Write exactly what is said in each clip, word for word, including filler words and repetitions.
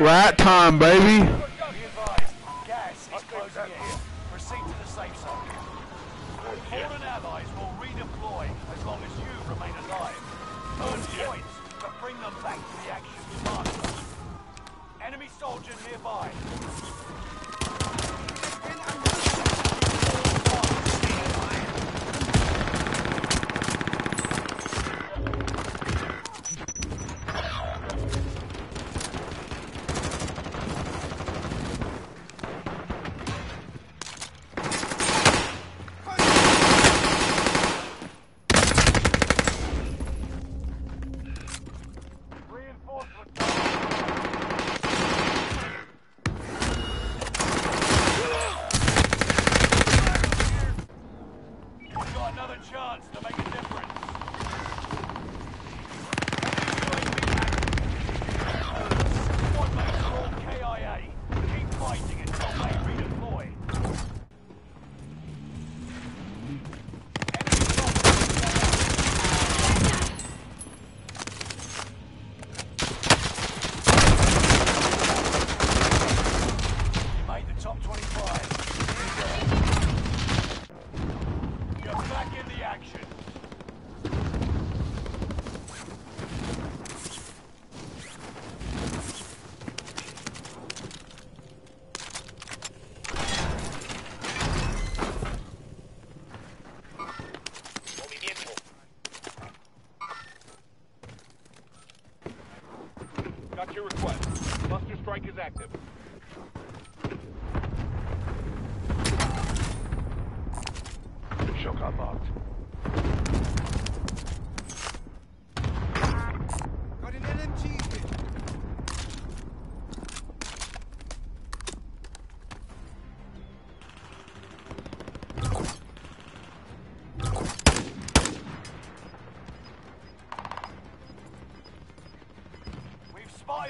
Right time, baby. Gas is closing in. Proceed to the safe zone. Fallen allies will redeploy as long as you remain alive. Earn points, but bring them back to the action to mark them. Enemy soldier nearby. Got your request. Buster Strike is active. Shotgun marked. Got an L M G here.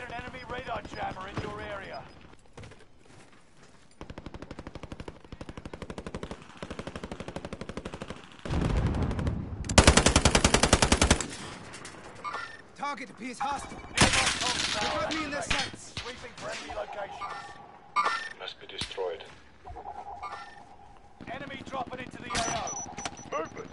An enemy radar jammer in your area. Target appears hostile. Put me in their sights. Sweeping for enemy locations. Must be destroyed. Enemy dropping into the A O. Movement.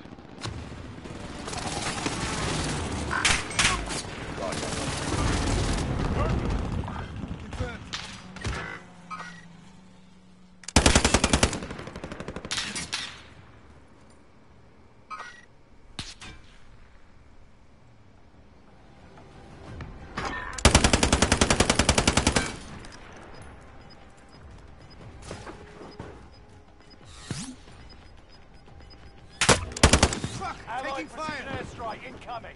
Taking fire! Airstrike incoming.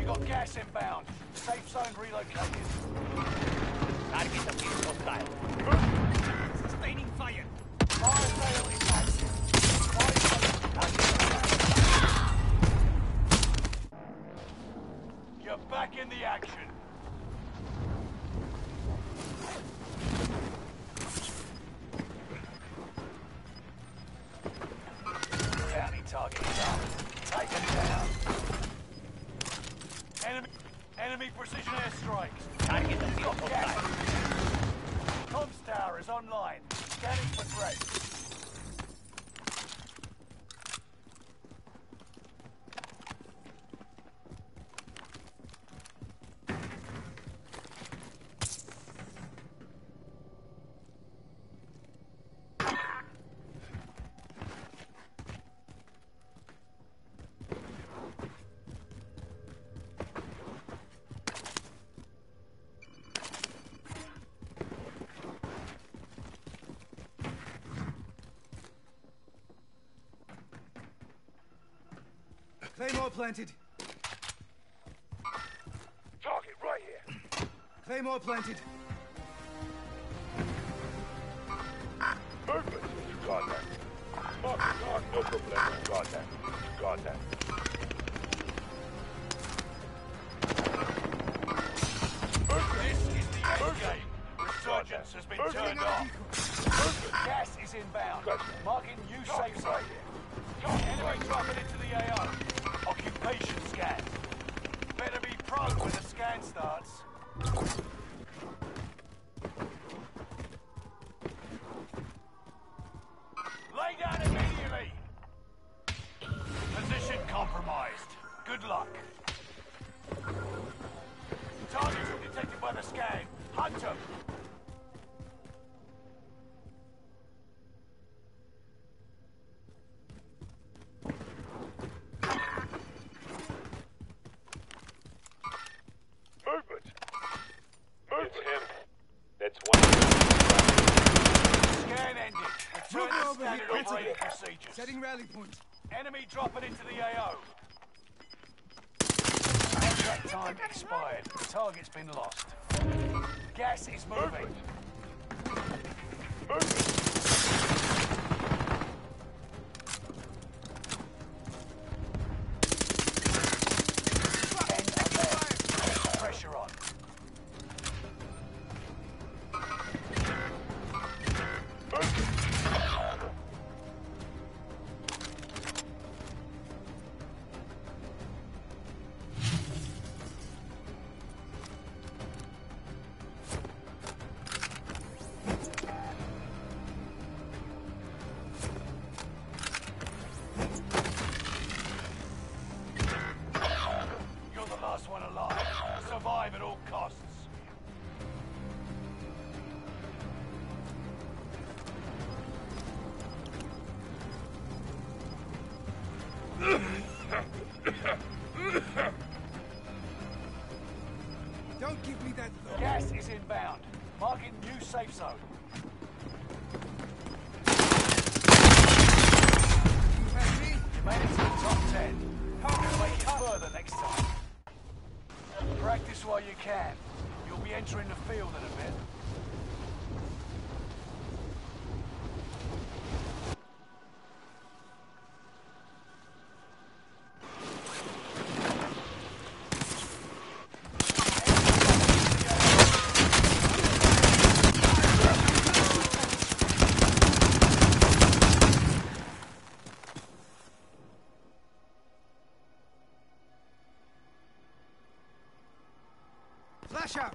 You got gas inbound. Safe zone relocated. Target appears hostile. Sustaining fire. Fire sale is active. Fire sale is active. You're back in the action. Bounty target is up. Taken down. Enemy, enemy precision airstrike. Target the field of gas. Comms tower is online. Scanning for threats. Claymore planted. Target right here. Claymore planted. Perfect. You got that. Mark, mark, no problem. You got that. You got that. Perfect. This is the end game. Resurgence has been Perfect. turned off. Perfect. Gas is inbound. Gotcha. Marking new safe zone. Right here. Enemy dropping into the A O. Occupation scan. Better be prone when the scan starts. Good luck. Target detected by the scan. Hunt him. Setting rally point. Enemy dropping into the A O. Contract time expired. The target's been lost. Gas is moving. Moving. Pressure on. Survive at all costs. Don't give me that look. Gas is inbound. Marking new safe zone. You have me? You made it to the top ten. How can we make it further next time? Practice while you can. You'll be entering the field in a bit. Flash out!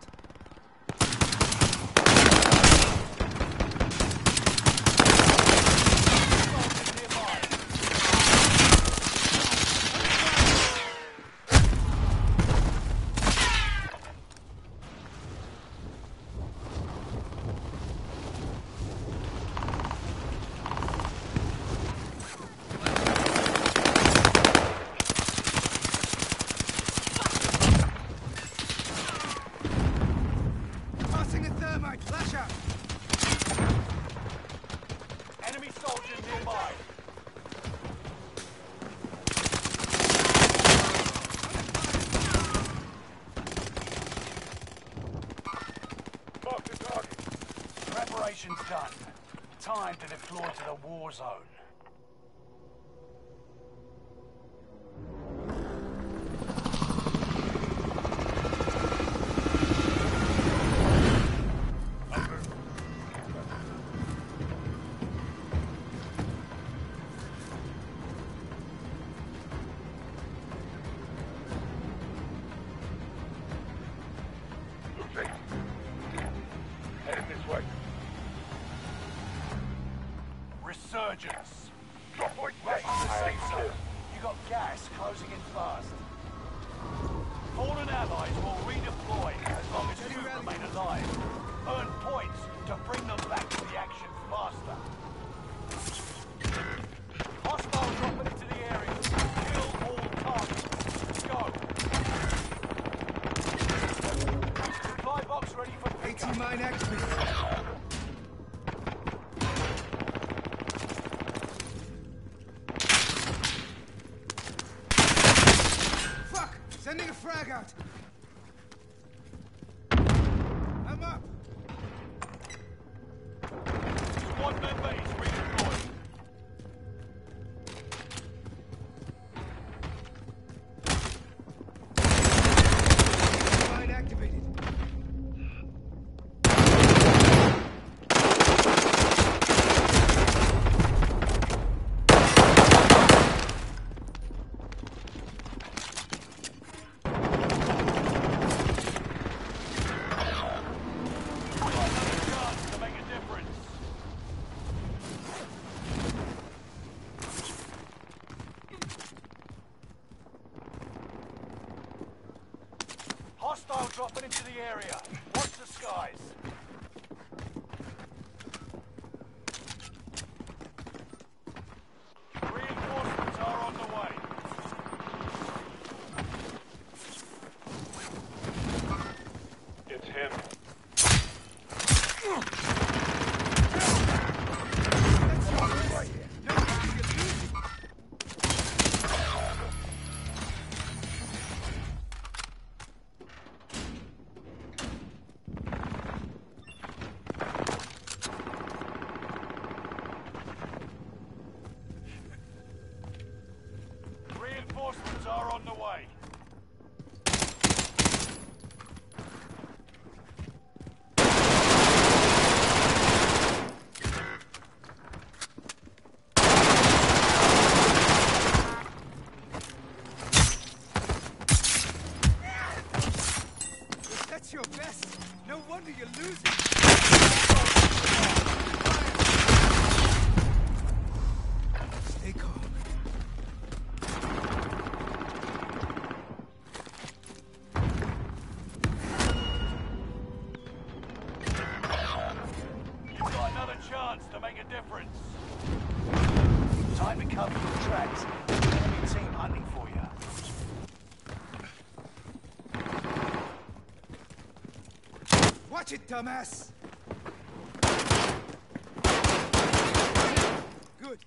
Flash out! Enemy soldier nearby! Mark the target! Preparations done. Time to deploy to the war zone. Resurgence. Drop point back to the safe zone. You got gas closing in fast. Fallen allies will redeploy as long as you remain alive. Earn points to bring them back to the action faster. Hostile dropping into the area. Kill all targets. Let's go. Supply box ready for pickup. eighty mine active. Sending a frag out! I'm up! Squad member is redeployed. Line activated. Oh! dropping into the area. Watch the skies. Reinforcements are on the way. It's him. Are on the way. If that's your best, no wonder you're losing. Stay calm. To make a difference. Time to cover your tracks. There's an enemy team hunting for you. Watch it, dumbass! Good.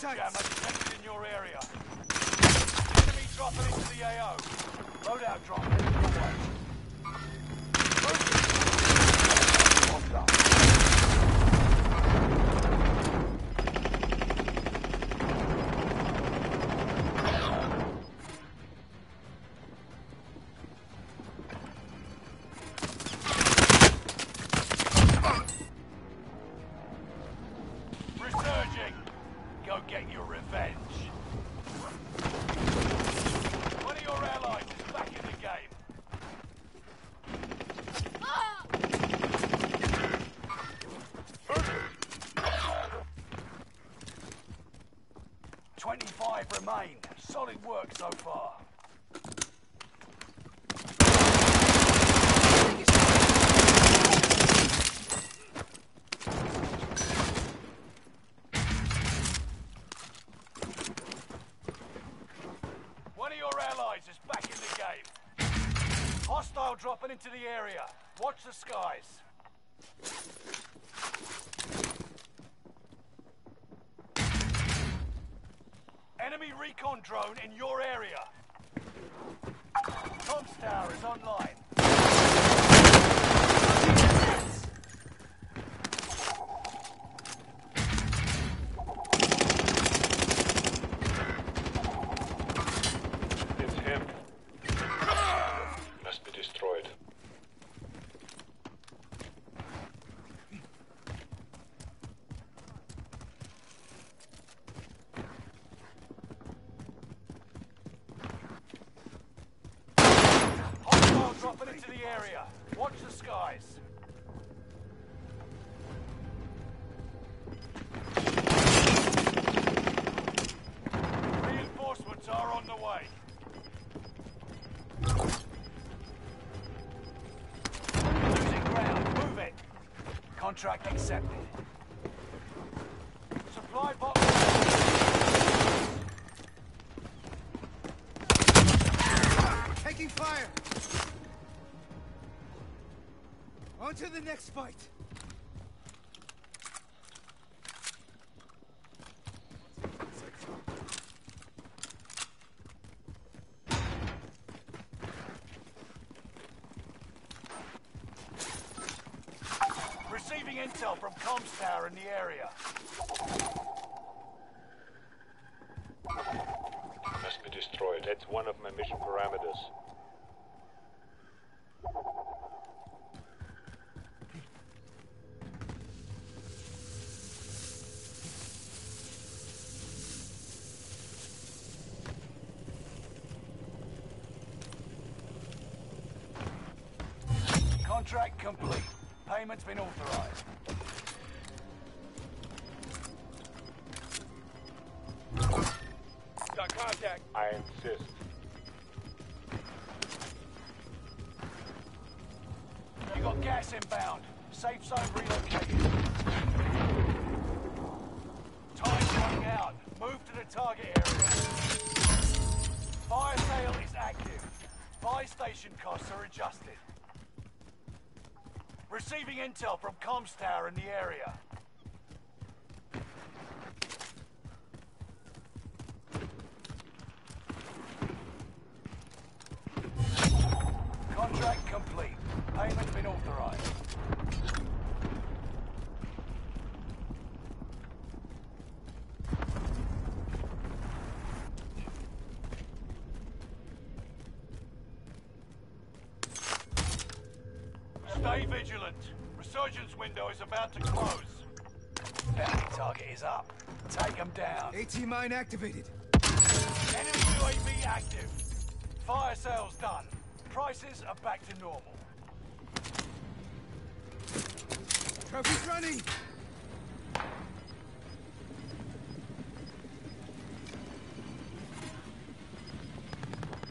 Damage detected in your area. Enemy dropping into the A O. Loadout drop heading your way. Resurging. Go get your revenge. One of your allies is back in the game. Ah! twenty-five remain. Solid work so far. Is back in the game. Hostile dropping into the area. Watch the skies. Enemy recon drone in your area. Tom's tower is online. Dropping into the area. Watch the skies. Reinforcements are on the way. You're losing ground. Move it. Contract accepted. Supply box. Taking fire. On to the next fight! Receiving intel from comms tower in the area. Must be destroyed. That's one of my mission parameters. Contract complete. Payment's been authorized. Got contact. I insist. You got gas inbound. Safe zone relocated. Time's running out. Move to the target area. Fire sale is active. Buy station costs are adjusted. Receiving intel from comms tower in the area. Contract complete. Payment's been authorized. Stay vigilant. Resurgence window is about to close. Bounty target is up. Take them down. AT mine activated. Enemy U A V active. Fire sales done. Prices are back to normal. Traffic's running.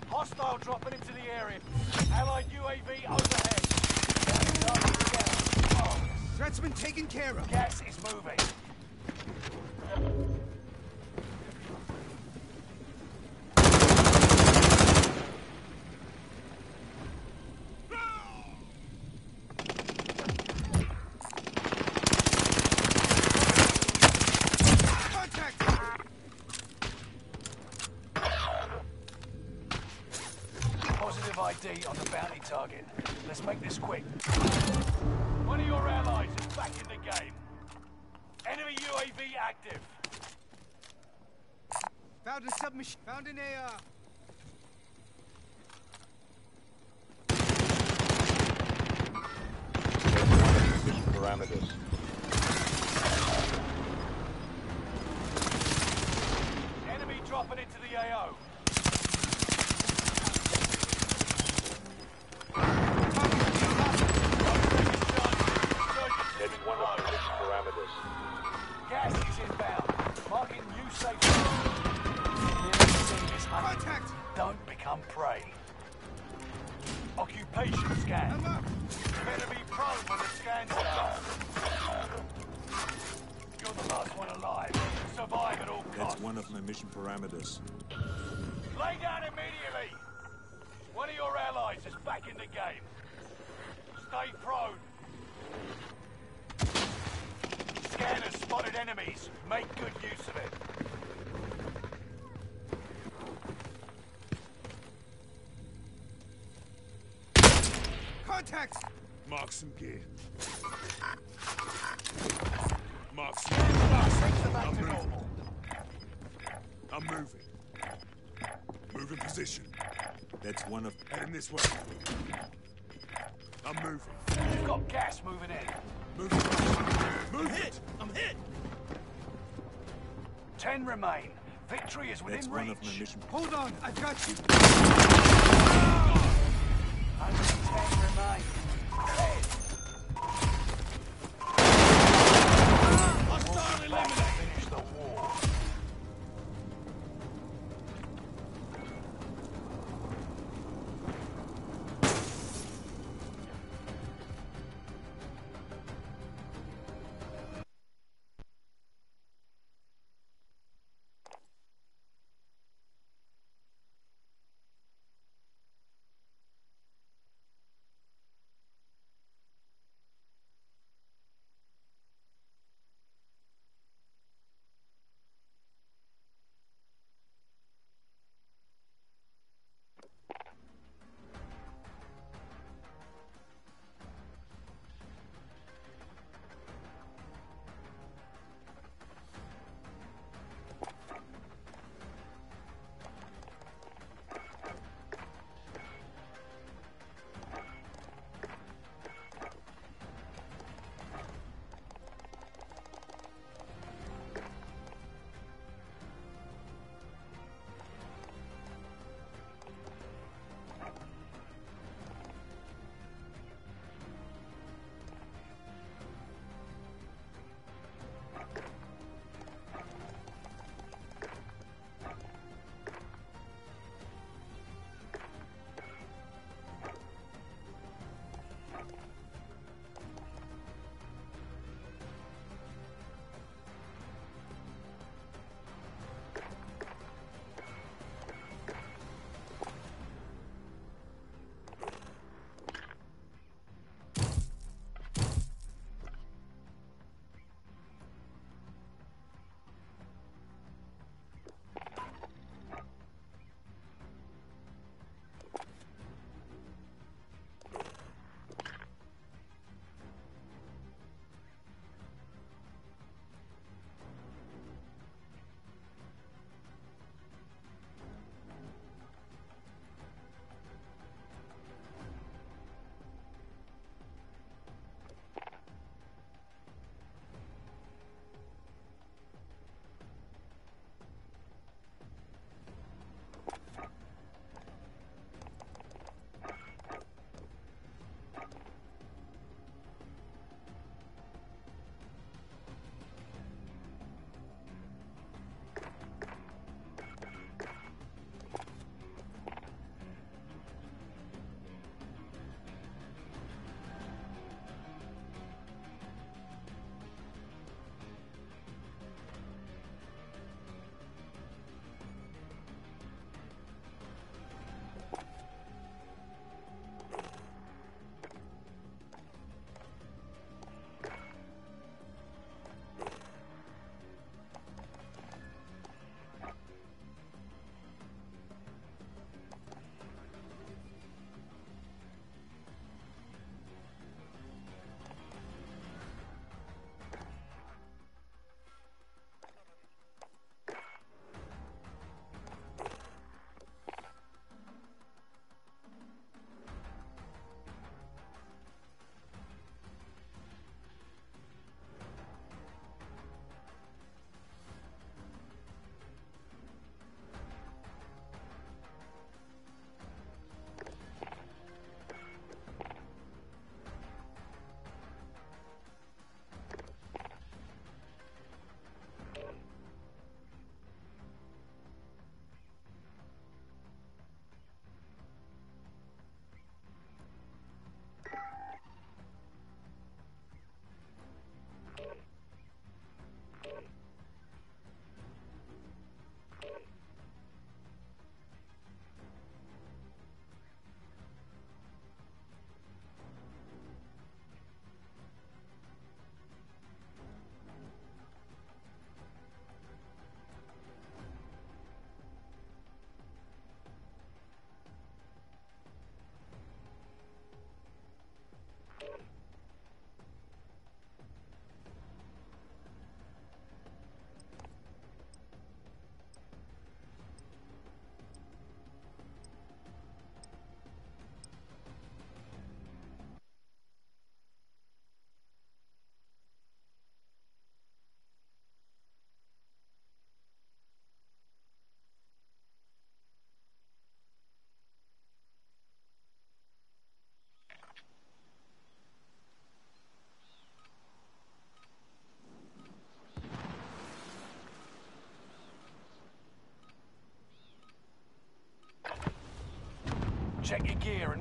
Hostile dropping into the area. Allied U A V overhead. Threat's been taken care of. Gas is moving. Contact! Positive I D on the bounty target. Let's make this quick. One of your allies is back in the game. Enemy U A V active. Found a submachine. Found an A R. Parameters. Enemy dropping into the A O. One of the parameters. Gas is inbound. Marking new safe zone. Contact! Don't become prey. Occupation scan. Better be prone when the scans are. You're the last one alive. Survive at all costs. That's one of my mission parameters. Lay down immediately. One of your allies is back in the game. Stay prone. Scanners spotted enemies. Make good use of it. Contacts! Mark some gear. Mark some gear. I'm moving. I'm moving. Move in position. That's one of... Heading this way. I'm moving. You've got gas moving in. Move it! Move I'm hit! It. I'm hit! Ten remain. Victory is within reach. Hold on, I've got you! Oh. Only ten remain. Dead. Hostile eliminated. Finish the war.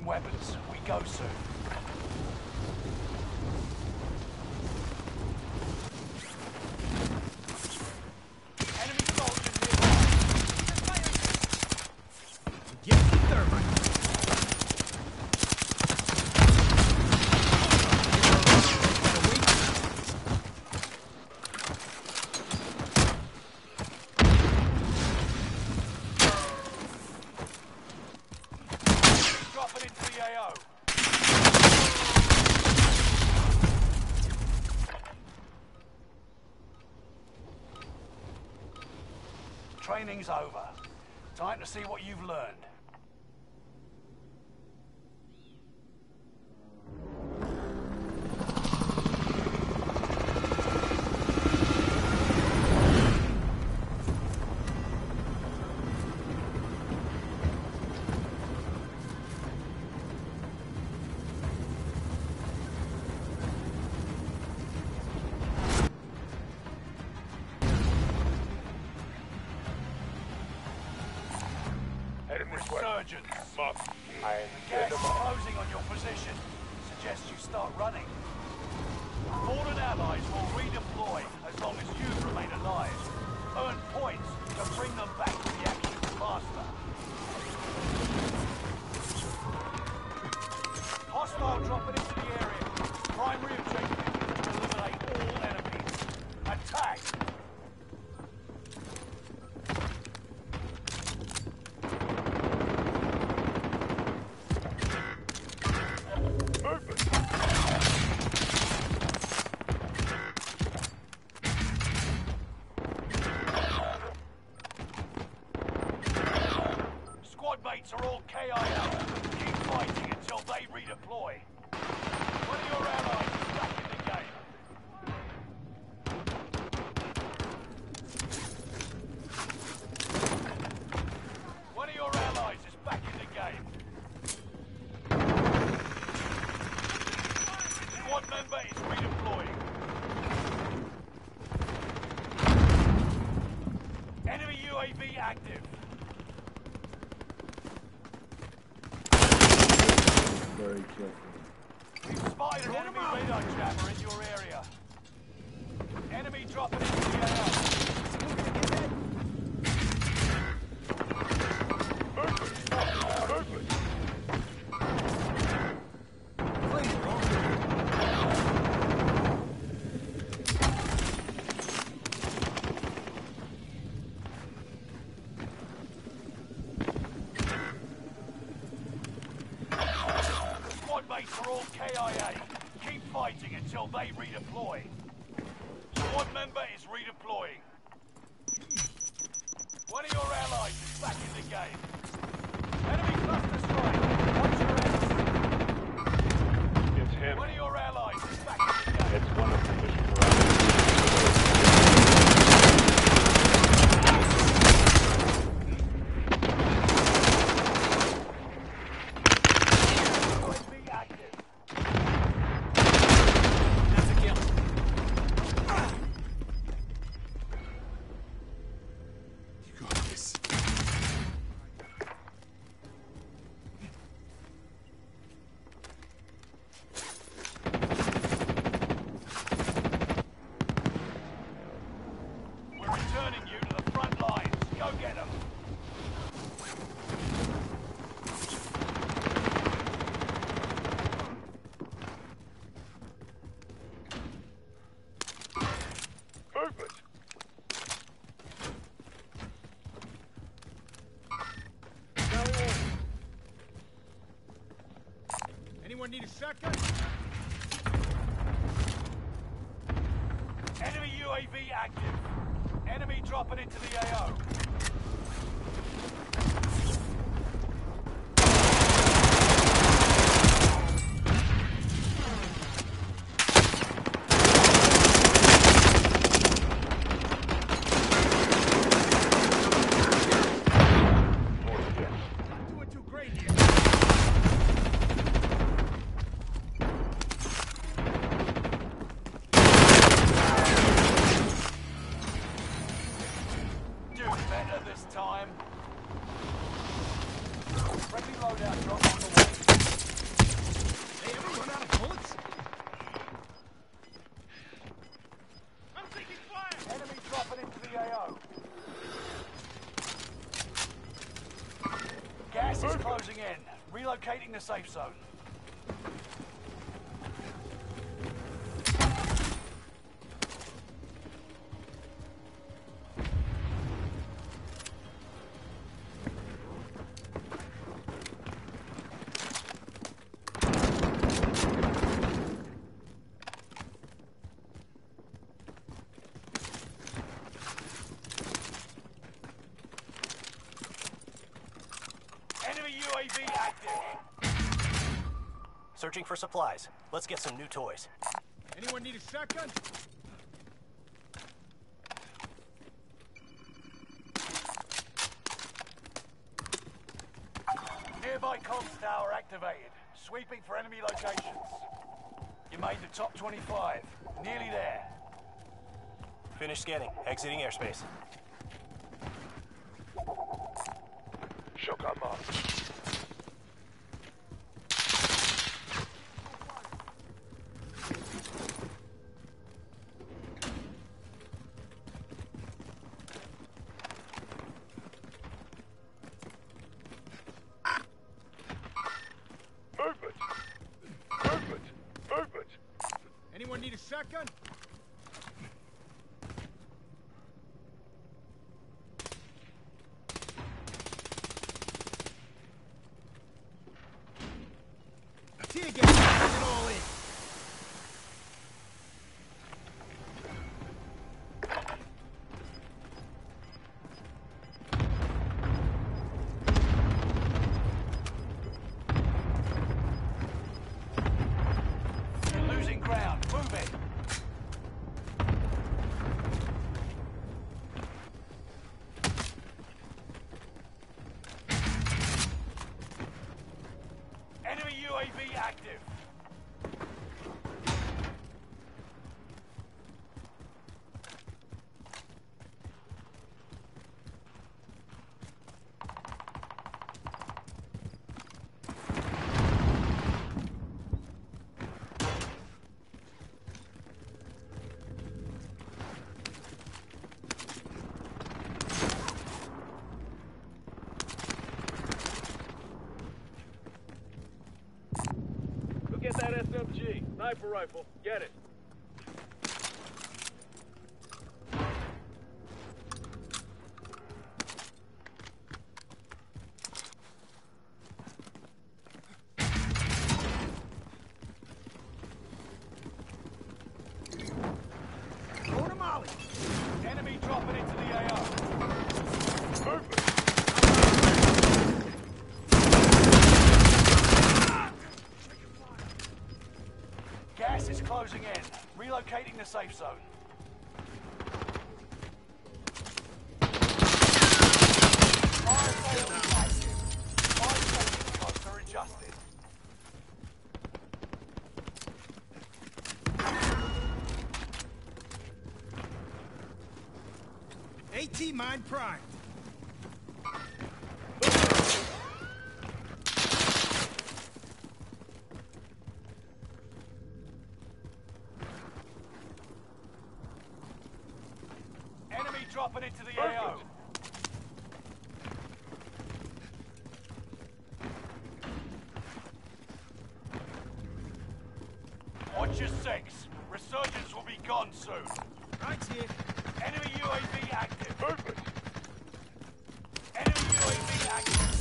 and weapons. We go soon. Training's over. Time to see what you've learned. Surgeon, Mark. I am closing on your position. Suggest you start running. Fallen allies will redeploy as long as you remain alive. Earn points to bring them back to the action faster. Hostile dropping into the area. Primary objective: eliminate all enemies. Attack! Are all K I out. Keep fighting until they redeploy. One of your allies is back in the game. One of your allies is back in the game. Squad member is redeploying. Enemy U A V active. Very careful. We've spotted an enemy radar jammer in your area. Enemy dropping into the air. Perfect. Perfect. Please, for all K I A. Keep fighting until they redeploy. Squad member is redeploying. One of your allies is back in the game. Enemy cluster strike. Watch your enemy. It's him. One of your allies is back in the game. It's one of the missions for us. Need a shotgun? Enemy U A V active. Enemy dropping into the A O. Better this time. the safe zone. Searching for supplies. Let's get some new toys. Anyone need a shotgun? Nearby comms tower activated. Sweeping for enemy locations. You made the top twenty-five. Nearly there. Finish scanning. Exiting airspace. Shotgun marked. Shotgun. Tear gas, get all in. U A V active. That S M G, sniper rifle, get it. Go to Molly. Enemy dropping into the A R. Perfect. Gas is closing in. Relocating the safe zone. Fire safety active. Fire safety costs are adjusted. AT mine prime. Dropping into the A O. Watch your six. Resurgence will be gone soon. Right here. Enemy U A V active. Perfect. Enemy U A V active.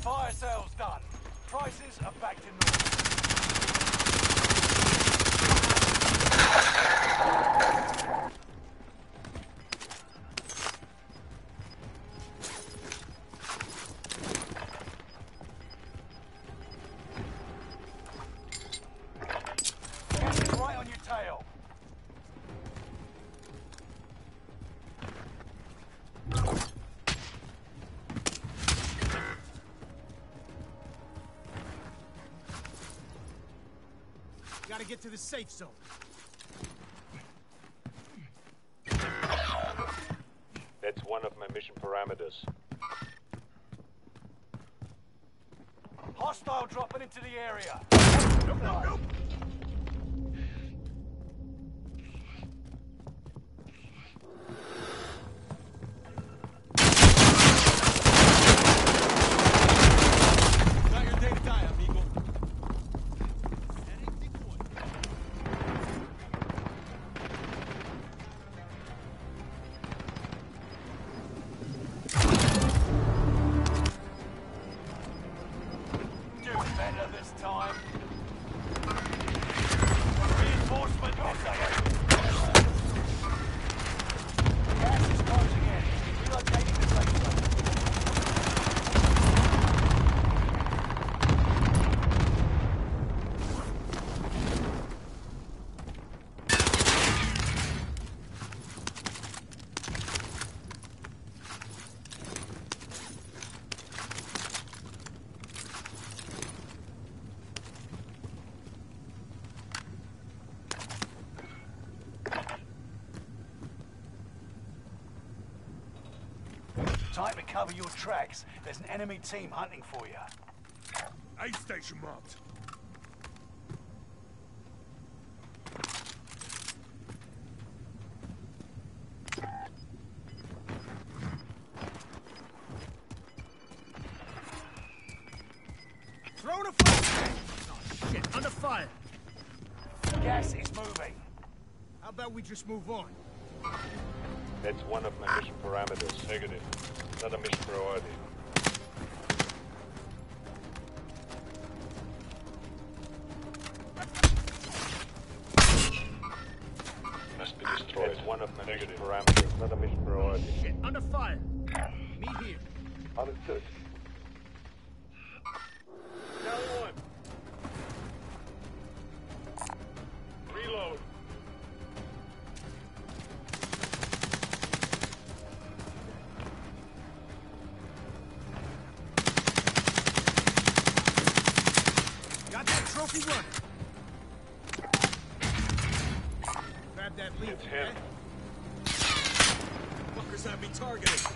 Fire sales done. Prices are back to normal. Gotta get to the safe zone. That's one of my mission parameters. Hostile dropping into the area. Nope, nope, nope. Got your data, amigo. Reinforcement on the way. Gas is closing in. Relocating the safe zone. Time to cover your tracks. There's an enemy team hunting for you. Aid station marked. Throw the fire! Oh shit, under fire! Gas is moving. How about we just move on? That's one of my mission parameters. Negative. Another mission priority. Must be destroyed. That's one of my negative mission parameters. Another mission priority. Shit, under fire! Me here. Understood. One. Grab that lead. It's him. Fuckers have me targeted.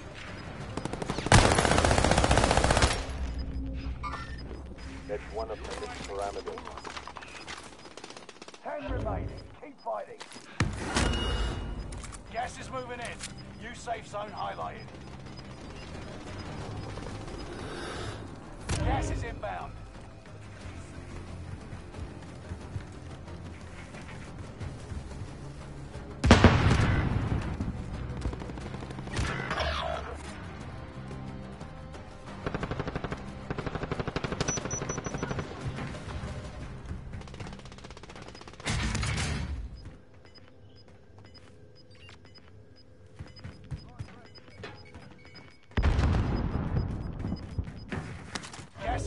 That's one of the parameters. Ten remaining. Keep fighting. Gas is moving in. New safe zone highlighted. Gas is inbound.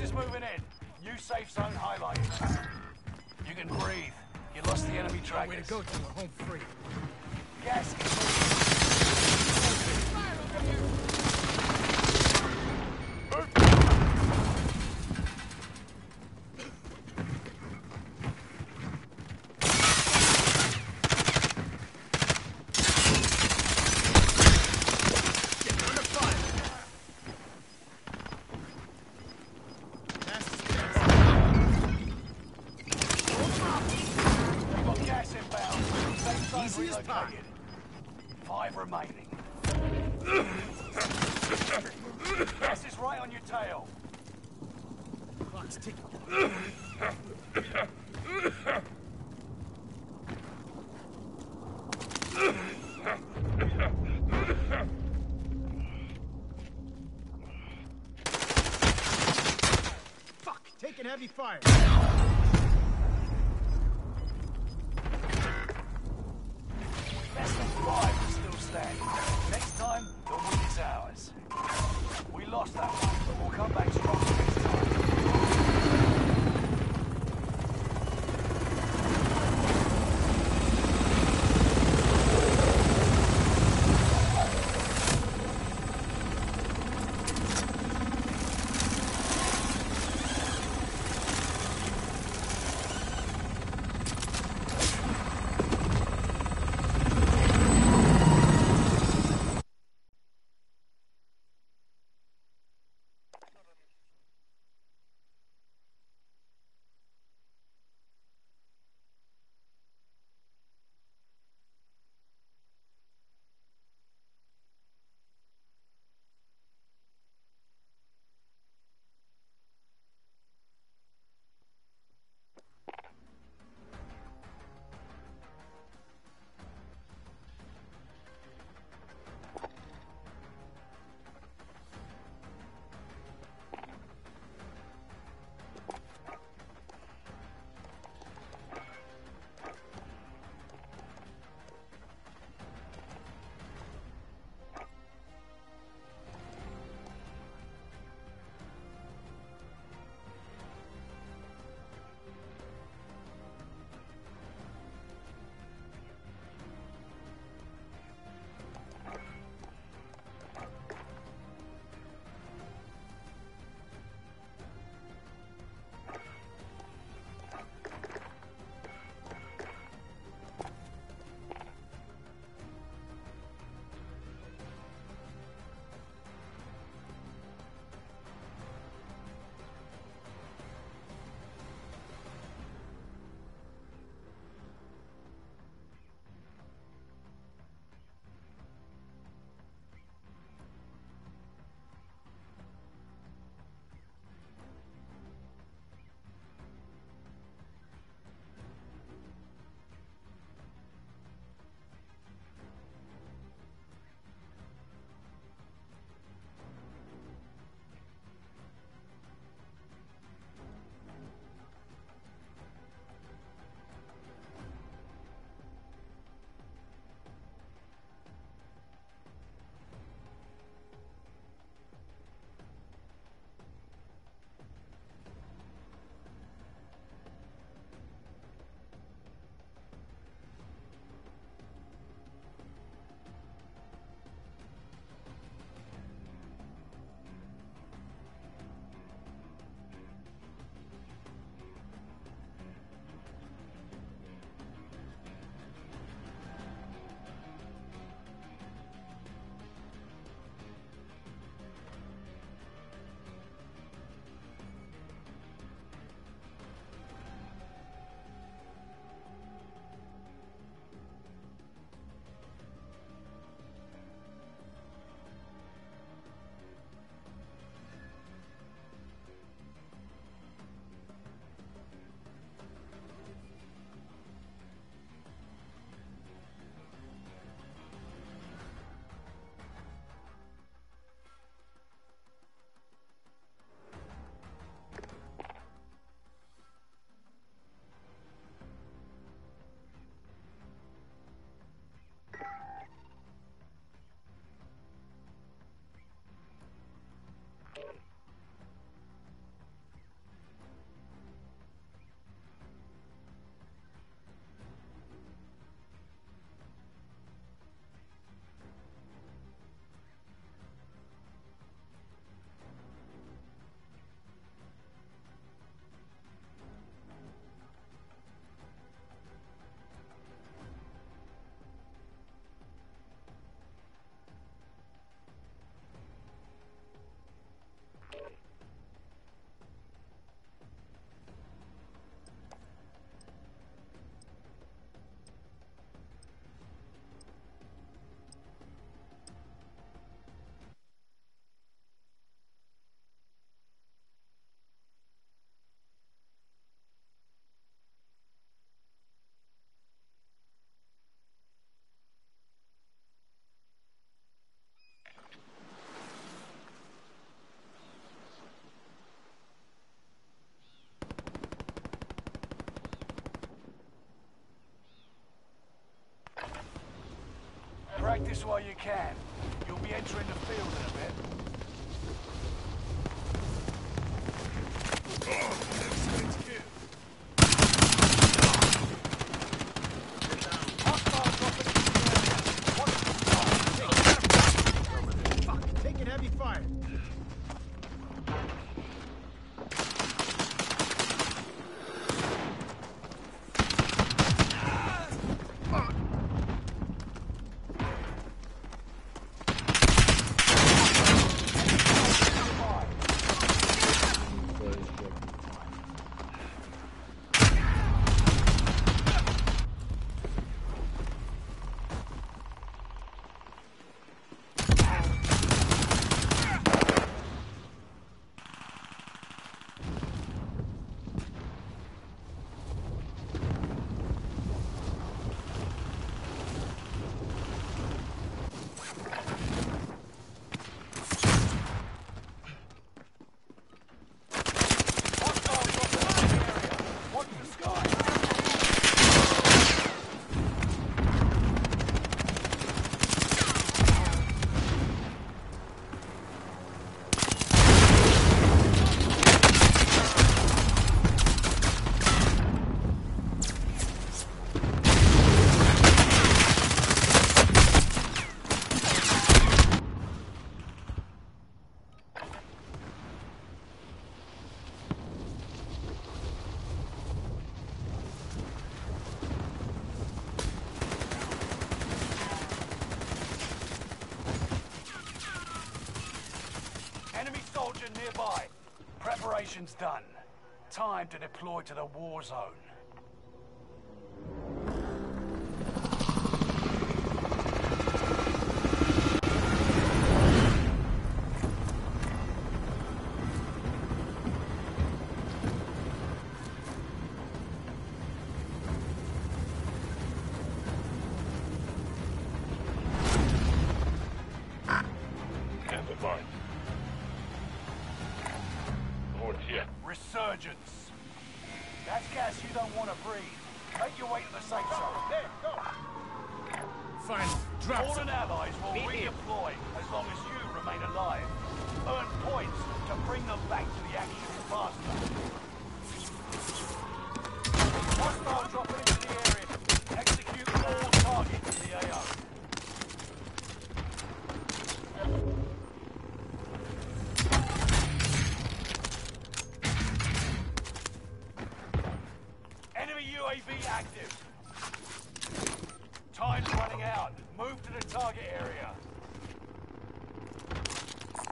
Is moving in. New safe zone highlighted. You can breathe. You lost the enemy trackers. Way to go, to we're home free. Gas is moving. Get under fire. Five remaining. Gas is right on your tail. Clock's ticking. Fuck, taking heavy fire. Next time, the win is ours. We lost that one, but we'll come back strong next this way you can. You'll be entering the field in a bit. Nearby. Preparations done. Time to deploy to the war zone. Resurgence. That's gas you don't want to breathe. Make your way to the safe zone. There, go. Fine. Drop. All and allies will redeploy as long as you remain alive. Earn points to bring them back to the action faster. Hostile dropping into the area. Execute all targets in the A O. U A V active. Time's running out. Move to the target area.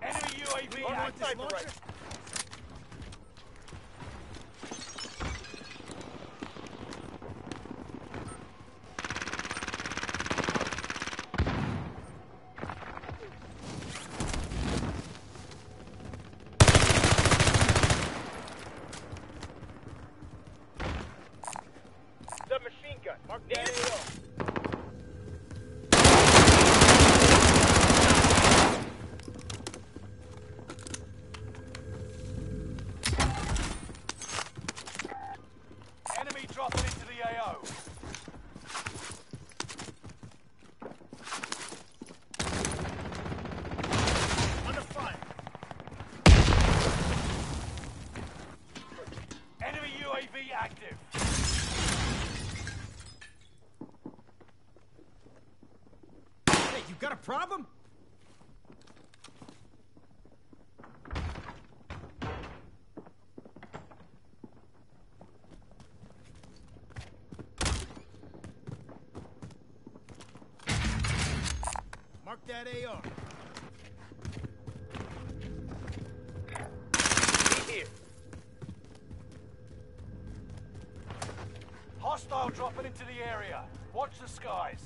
Enemy U A V oh, active. Launcher. Got a problem? Mark that A R. Here. Hostile dropping into the area. Watch the skies.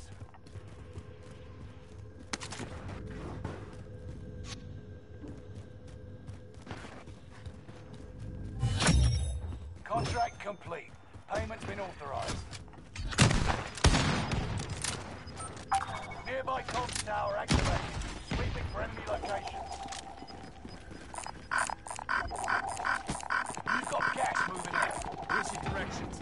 Contract complete. Payment's been authorized. Nearby comms tower activated. Sweeping for enemy locations. You've got gas moving out. Here's your directions.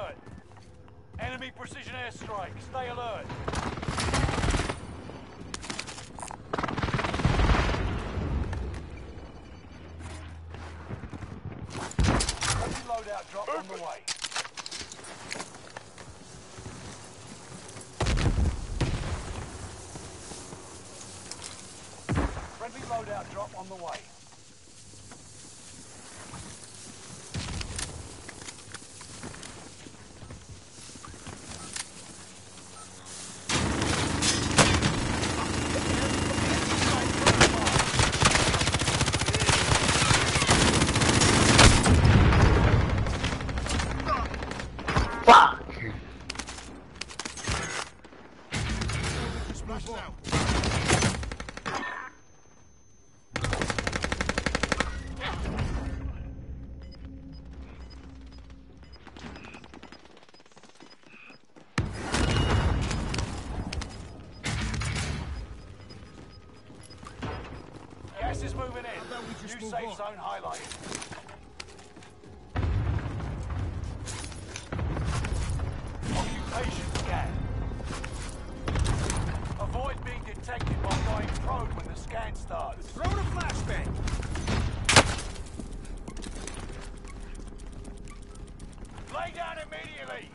alert. Enemy precision airstrike. Stay alert. Heavy loadout drop on the way. Friendly loadout drop on the way. New safe zone highlighted. Occupation scan. Avoid being detected by going prone when the scan starts. Throw the flashbang. Lay down immediately.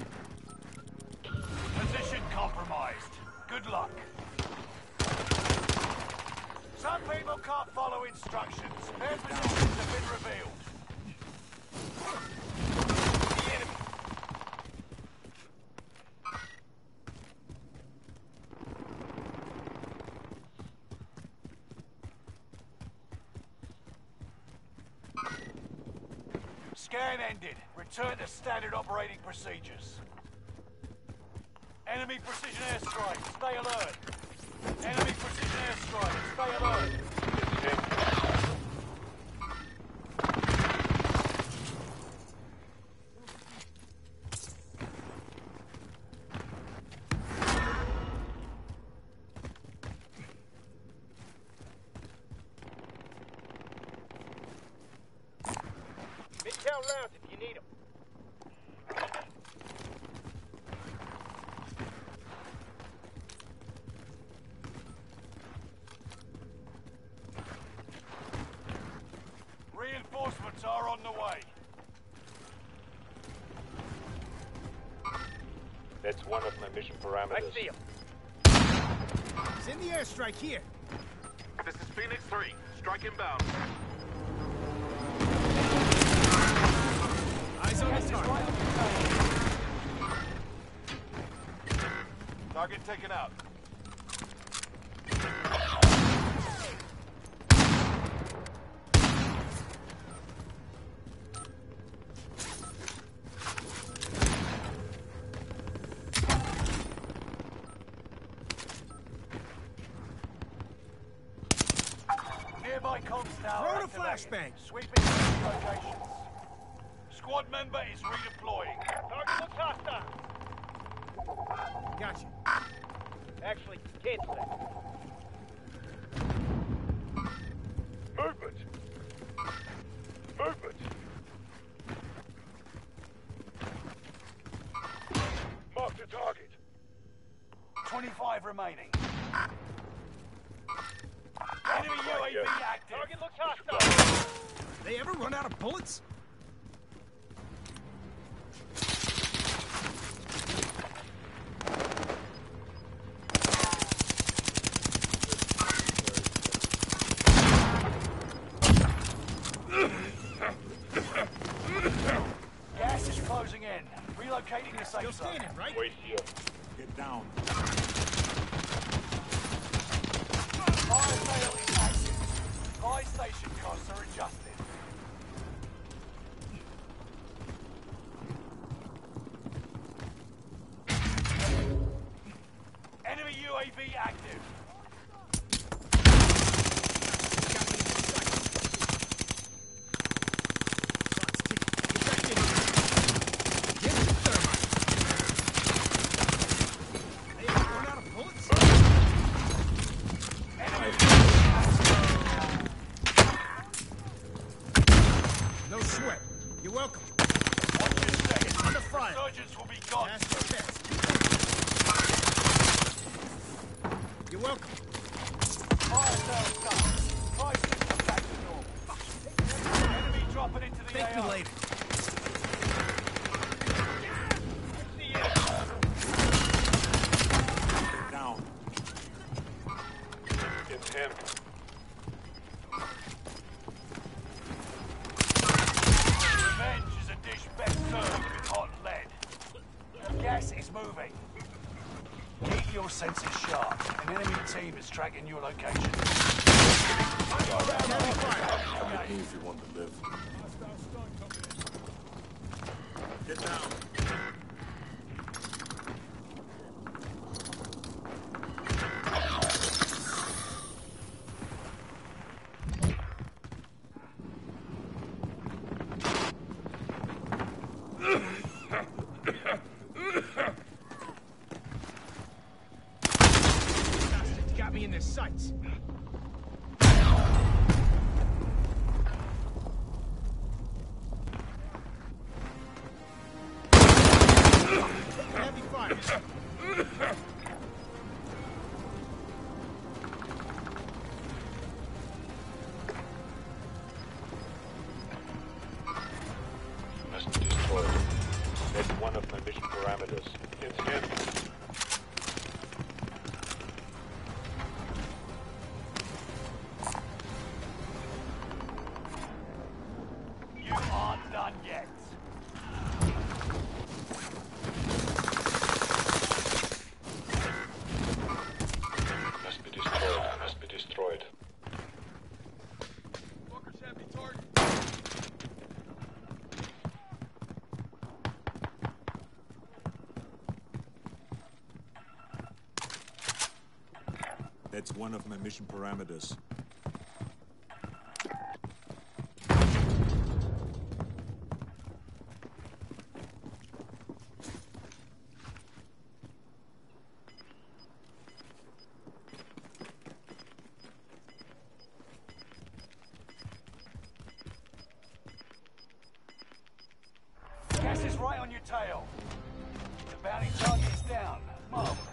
Position compromised. Good luck. Some people can't follow instructions. Their positions have been revealed. The enemy. Scan ended. Return to standard operating procedures. Enemy precision airstrike. Stay alert. Enemy precision airstrike. Stay alert. Midtown Lounge if you need them. Reinforcements are on the way. That's one of my mission parameters. I see him. He's in the airstrike here. This is Phoenix three. Strike inbound. Eyes on the target. Target taken out. Throw the flashbang! Sweeping locations. Squad member is redeploying. Target looks hostile. Gotcha. Actually, cancel it. Movement! Movement! Mark the target. twenty-five remaining. Enemy U A V active. Target looks hostile. They ever run out of bullets? Gas is closing in. Relocating the safe zone. You're standing, right? Wait here. Get down. Buy station costs are adjusted. Enemy U A V active. You're welcome. Watch your second. under fire. Surgeons will be gone. You're welcome. Fire cells down. Crisis come back to normal. Enemy dropping into the A R. Take the lady. Down. It's him. Revenge is a dish best served with hot lead. Gas is moving. Keep your senses sharp. An enemy team is tracking your location. Come with me if you want to live. Get down. That's one of my mission parameters. Gas is right on your tail. The bounty target is down. Marvelous.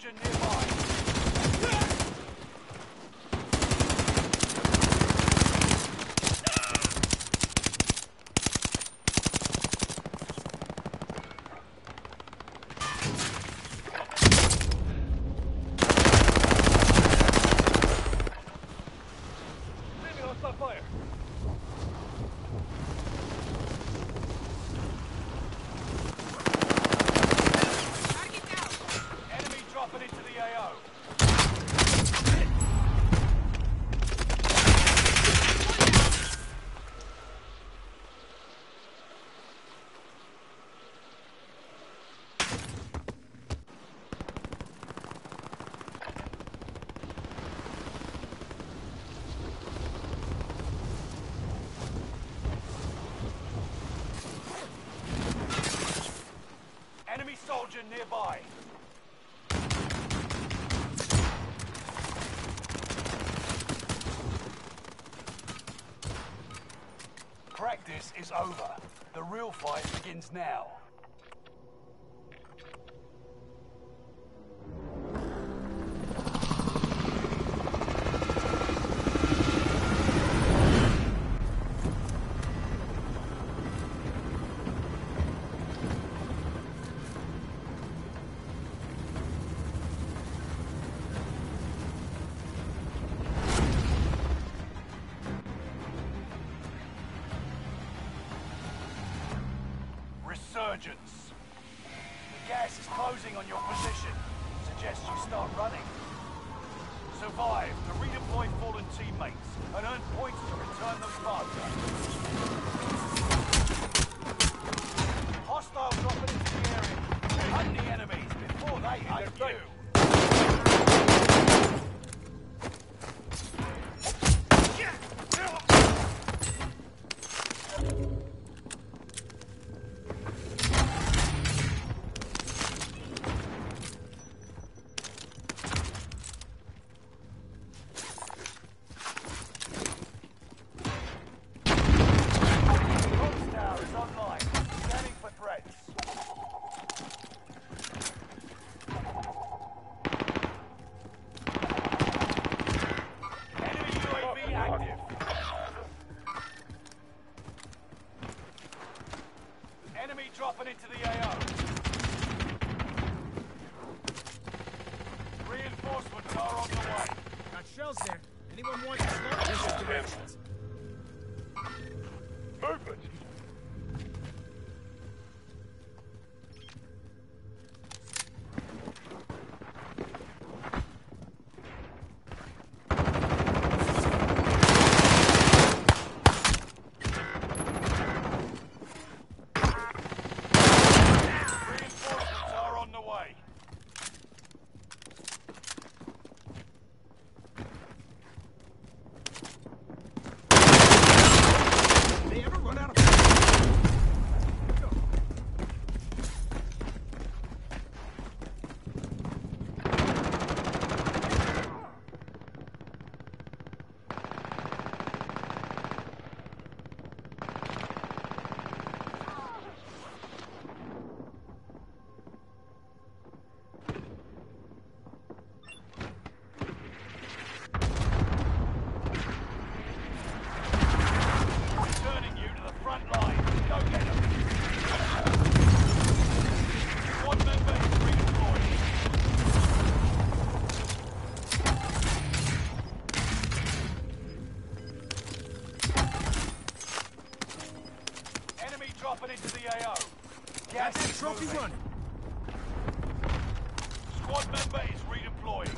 soldier nearby. Soldier nearby. Practice is over. The real fight begins now. Resurgence. The gas is closing on your position. Suggest you start running. Survive to redeploy fallen teammates and earn points to return them faster. Hostile dropping into the area. Hunt the enemies before they hunt you. Dropping into the A O. Reinforcements are on the way. Got shells there. Anyone want to slow? This is directions. Movement. Trophy run. Squad member is redeploying.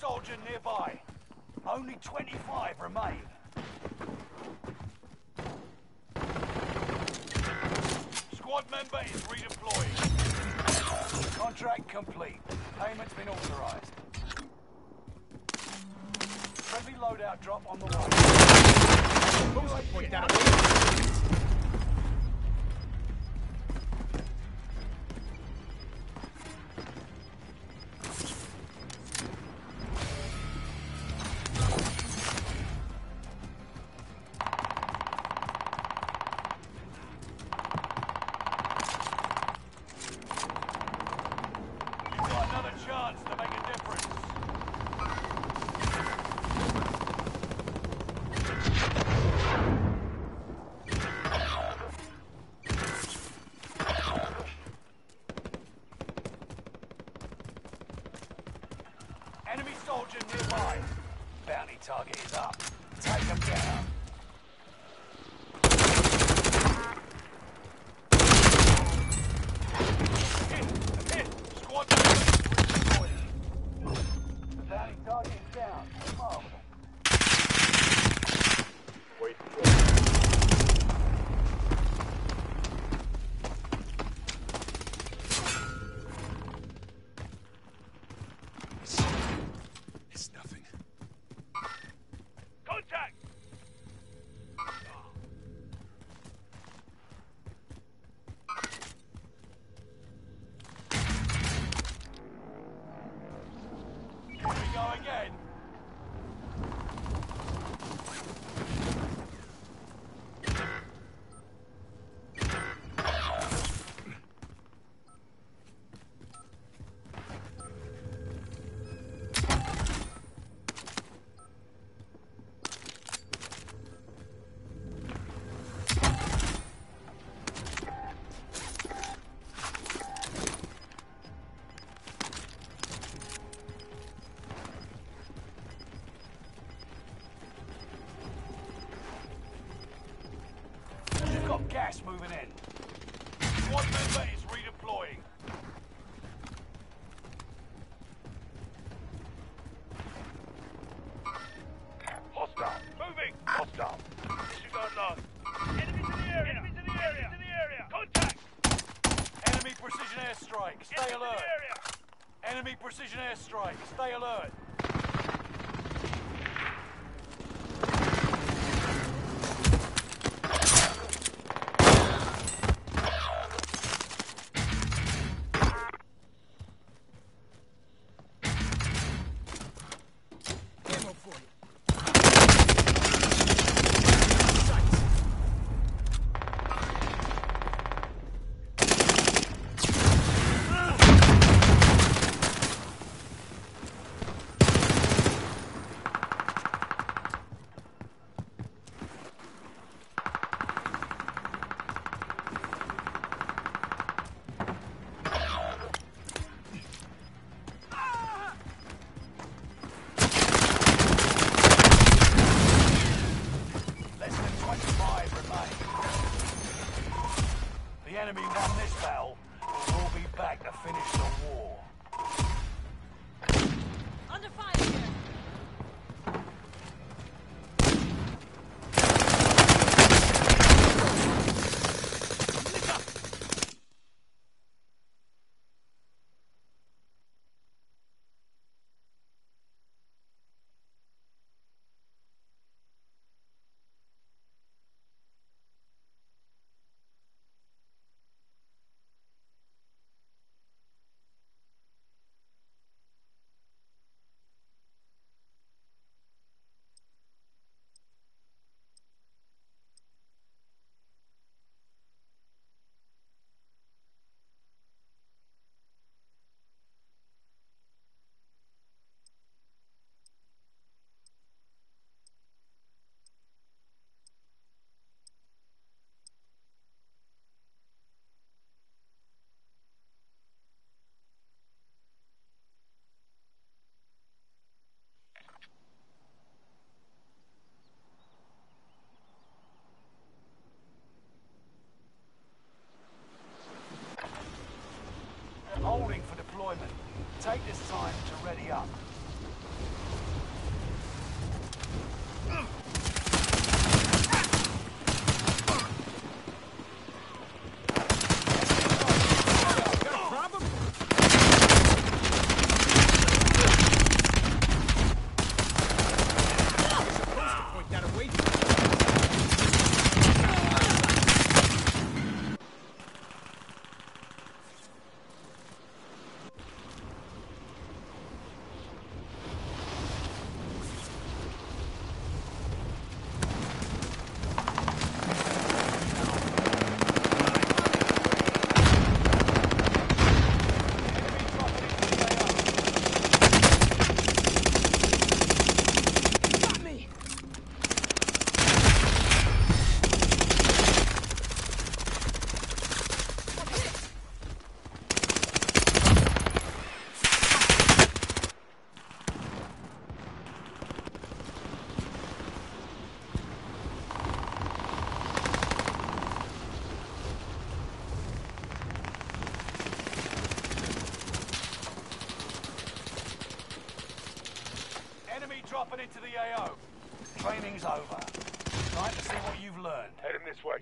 soldier nearby. Only twenty-five remain. Squad member is redeploying. Contract complete. Payment's been authorized. Friendly loadout drop on the way. Oh, nearby. Bounty target is up. Take him down. Hit! Hit! Squad down! Bounty target is down. Marvelous. Wait for it. Gas moving in. Squad member is redeploying. Hostile. Moving. Hostile. Disregard last. Enemies in the area. Enemies in the area. Enemies in the area. Contact. Enemy precision airstrike. Stay Enemies alert. In the area. Enemy precision airstrike. Stay alert. Enemy won this battle, we'll be back to finish the war. Under fire here. to the A O. Training's over. Time to see what you've learned. Heading this way.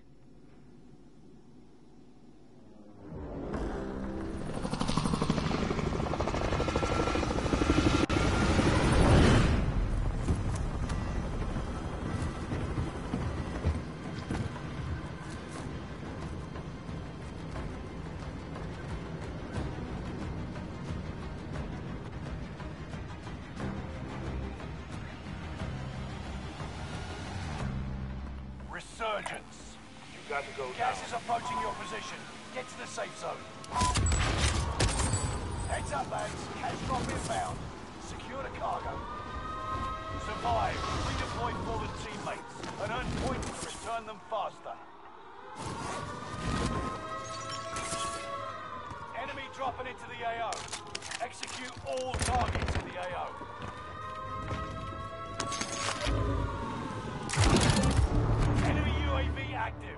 Resurgence. You got to go. Gas down. Is approaching your position. Get to the safe zone. Heads up, Bags. Cash drop inbound. Secure the cargo. Survive. Redeploy fallen teammates and earn points to return them faster. Enemy dropping into the A O. Execute all targets in the A O. Active.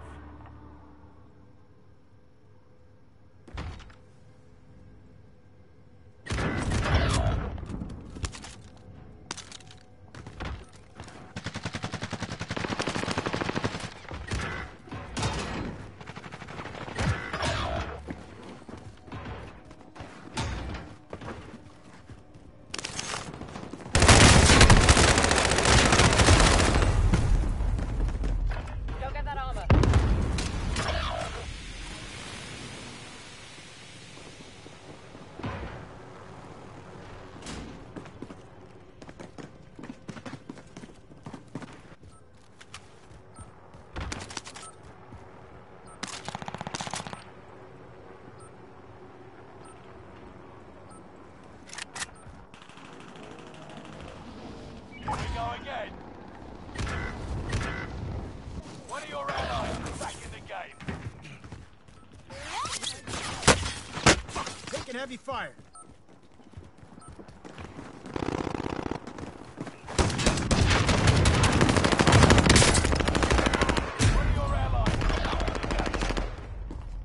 Heavy fire.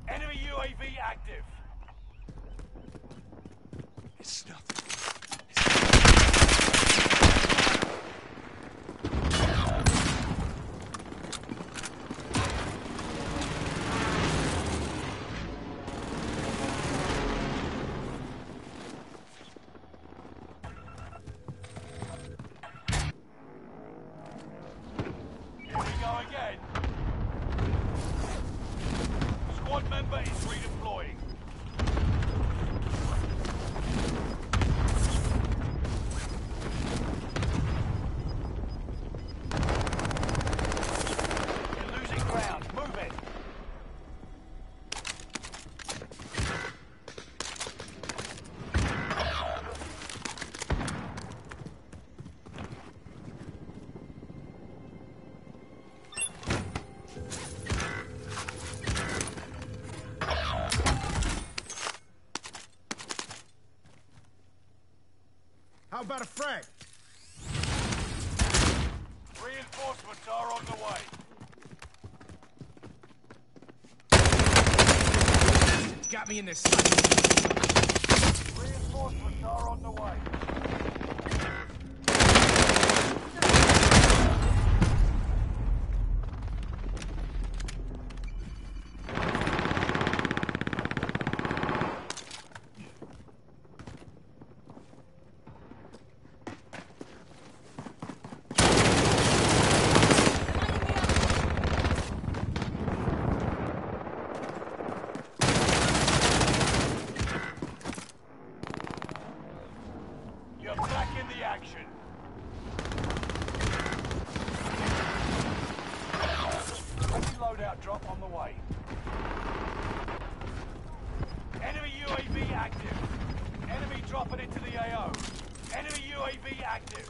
Enemy U A V active. It's nothing. It's How about a frag? Reinforcements are on the way. Got me in this. Reinforcements are on the way. Drop on the way. Enemy U A V active. Enemy dropping into the A O. Enemy U A V active.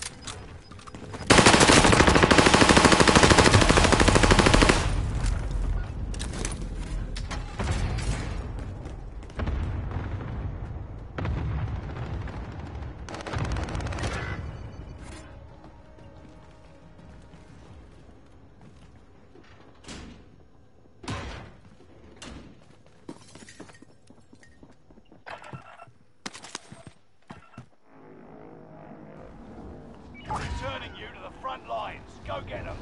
Returning you to front lines. Go get them.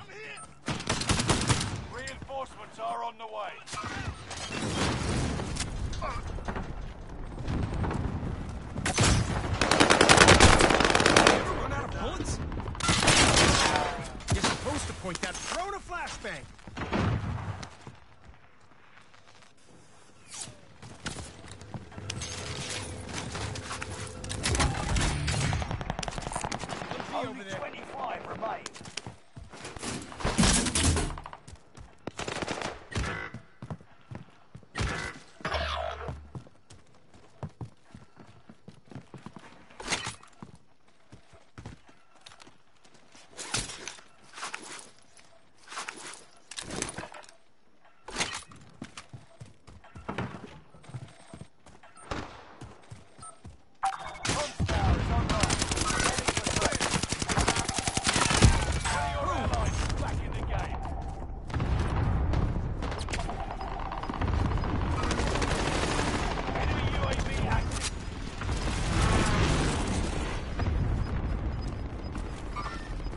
I'm here. Reinforcements are on the way. Point that throw to flashbang. Only over there. twenty-five remain.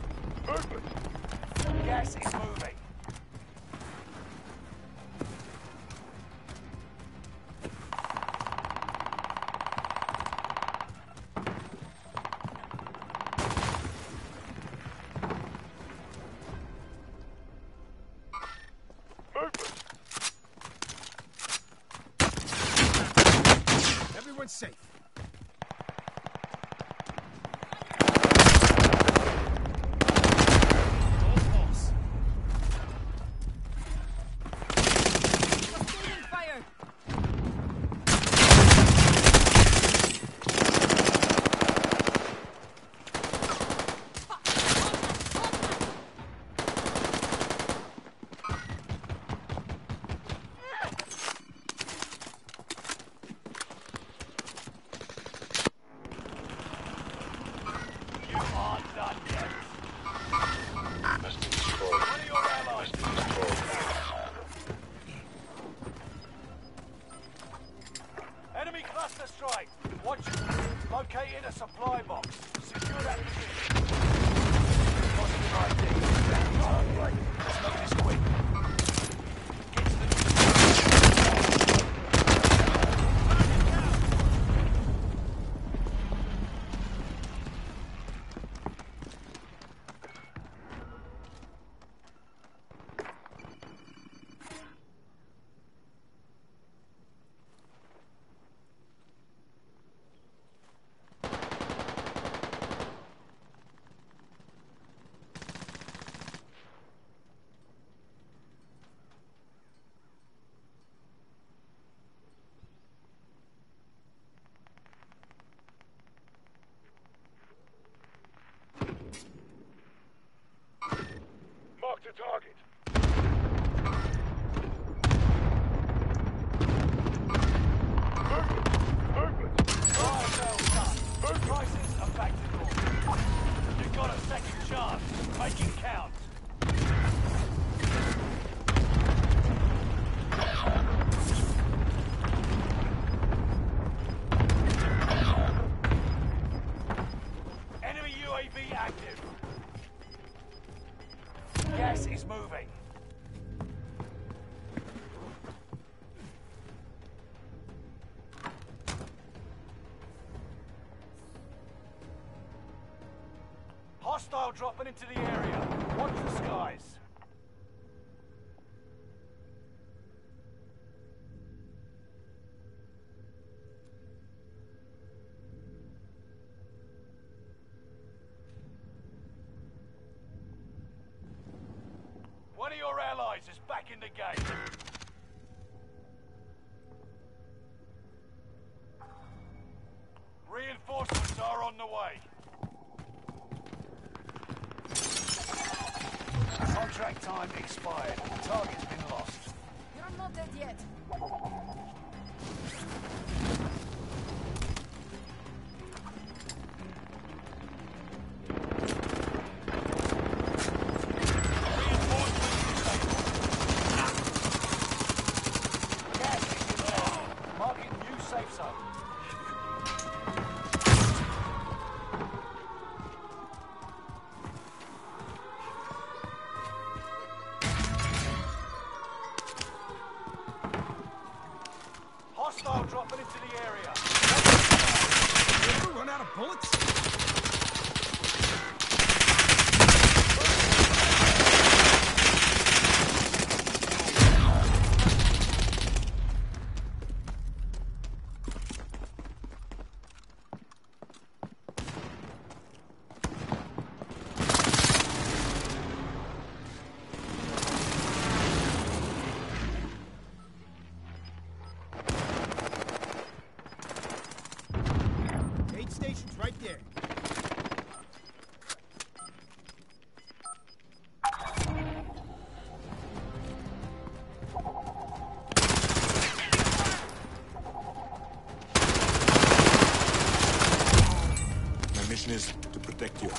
Gas is moving. Everyone's safe. Located a supply box. Secure that position. All right. Let's make this quick. Get to the target. Movement! Movement! Fire cells done. Food prices are back to normal. You've got a second chance. Make it count. Enemy U A V active. Gas is moving. Hostile dropping into the area. Watch the skies. One of your allies is back in the game. Reinforcements are on the way. Contract time expired. The target's been lost. You're not dead yet. stations right there. My mission is to protect you.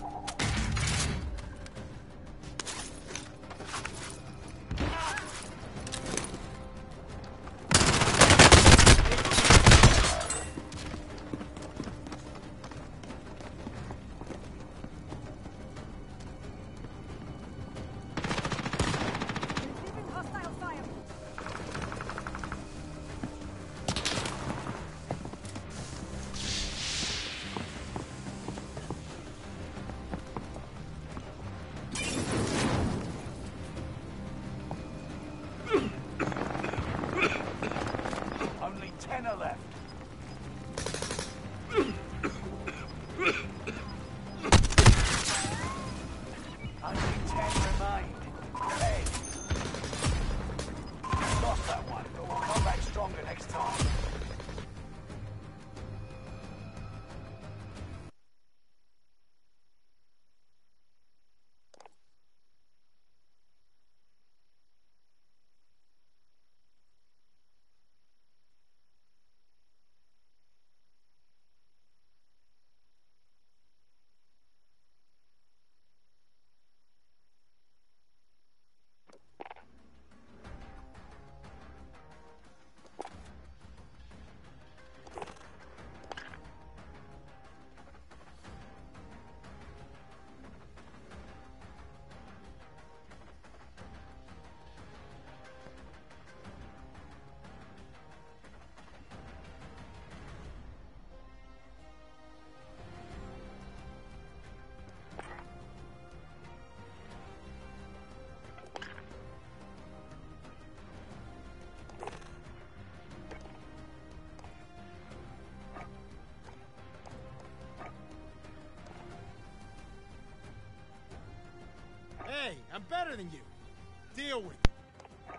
Hey, I'm better than you. Deal with it.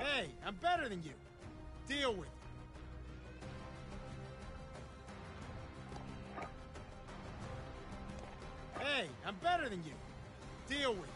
Hey, I'm better than you. Deal with it. Hey, I'm better than you. Deal with it.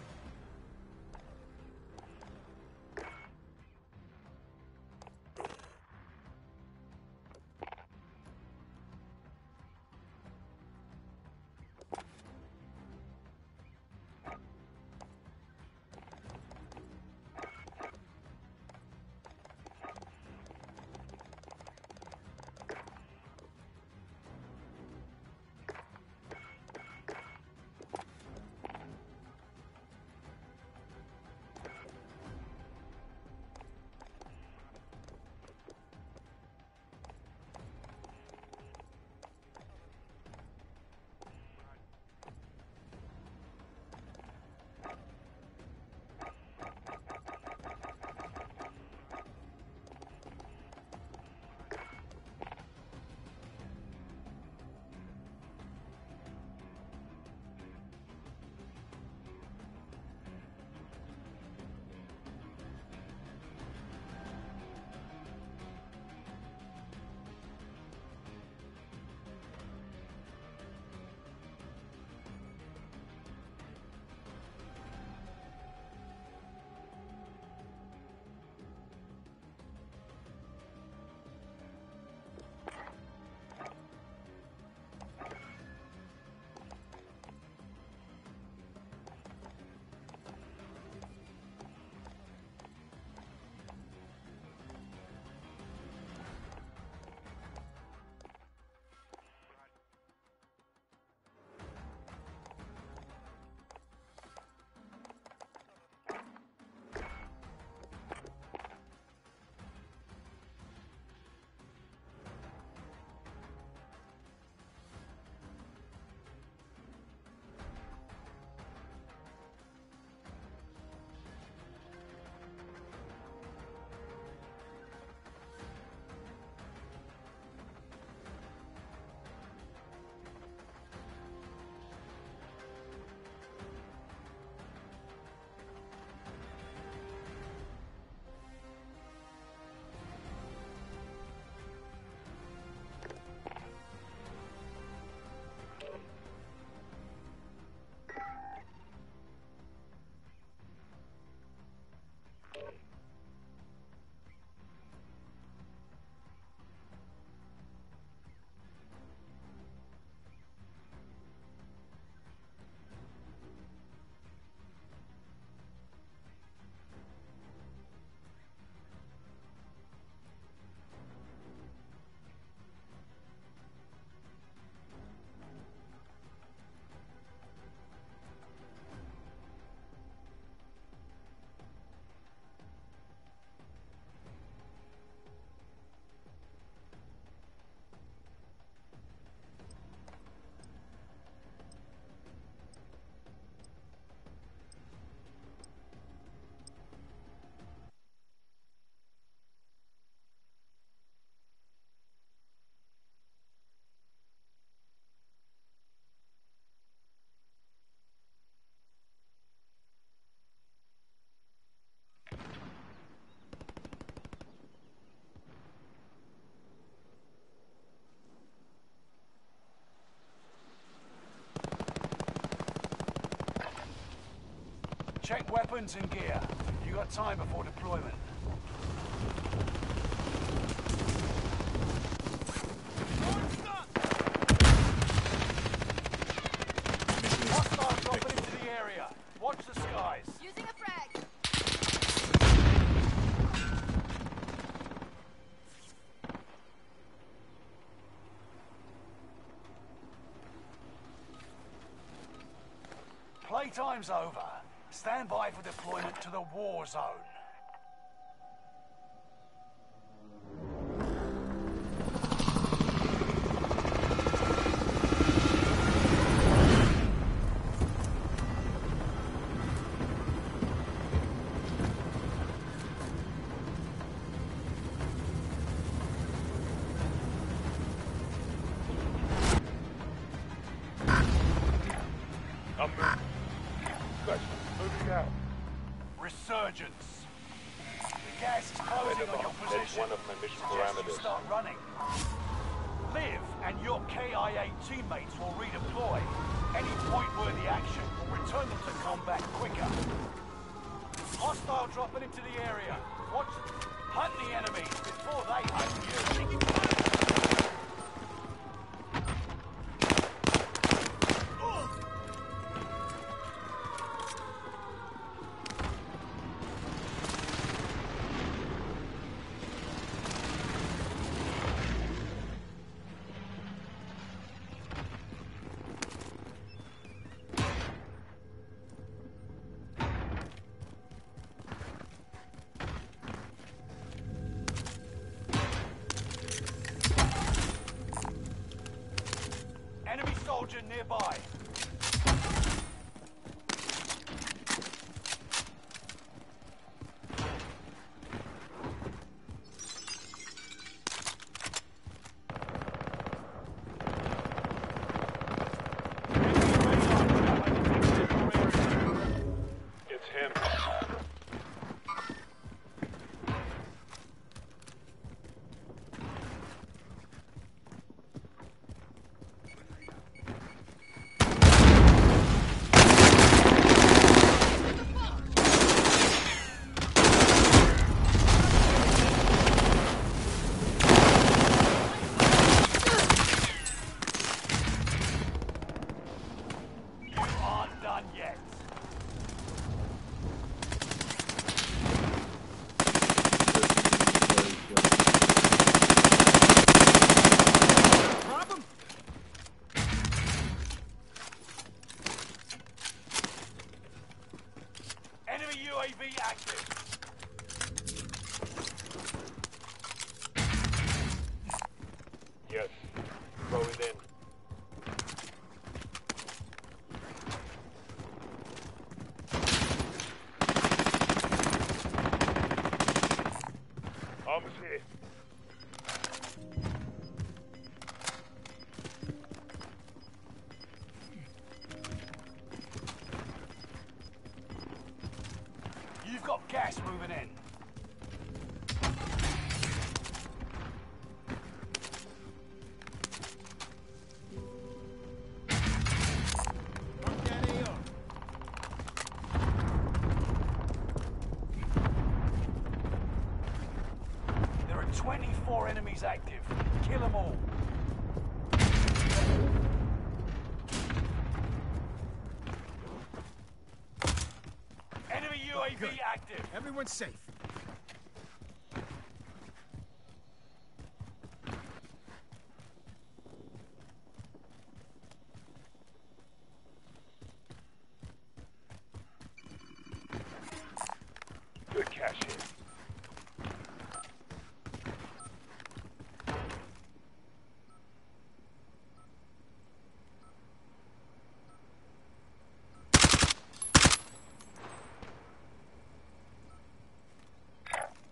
Check weapons and gear. You got time before deployment. Hostiles dropping into the area. Watch the skies. Using a frag. Playtime's over. Stand by for deployment to the war zone. Resurgence. The gas is closing on your position. One of my mission parameters. Start running. Live and your K I A teammates will redeploy. Any point-worthy action will return them to combat quicker. Hostile dropping into the area. Watch them. Hunt the enemies before they hunt you. Soldier nearby. Gas moving in. There are twenty-four enemies active. Kill them all. Good. Be active. Everyone's safe. Good cash in.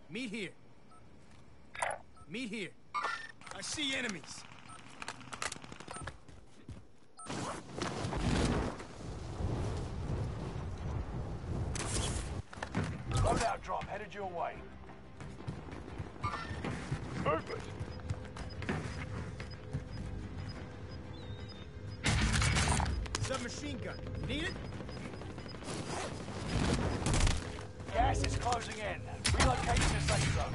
Meet here. Meet here. I see enemies. Loadout drop headed your way. Perfect. Submachine gun. Need it? Gas is closing in. Relocate to safe zone.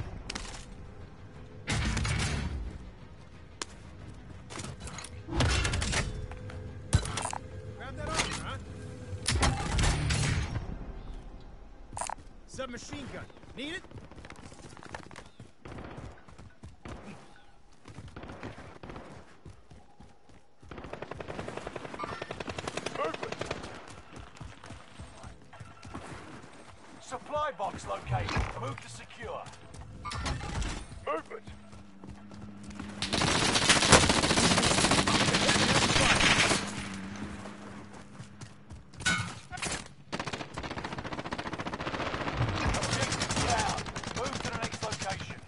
Grab that armor, huh? Submachine gun. Need it? Supply box located. Move to secure. Movement. Objective down. Move to the next location.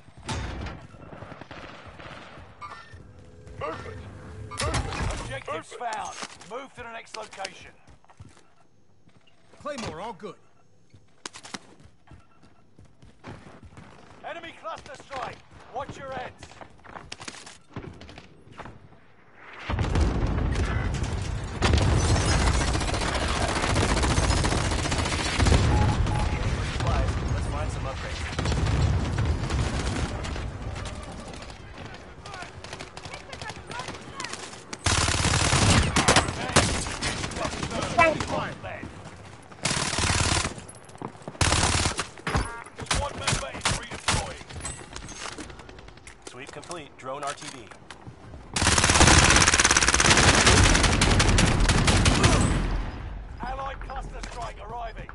Movement. Movement. Objectives found. Move to the next location. Claymore, all good. Enemy cluster strike. Watch your heads. Supplies. Let's find some upgrades. Thank you. Complete. Drone R T B. Allied cluster strike arriving.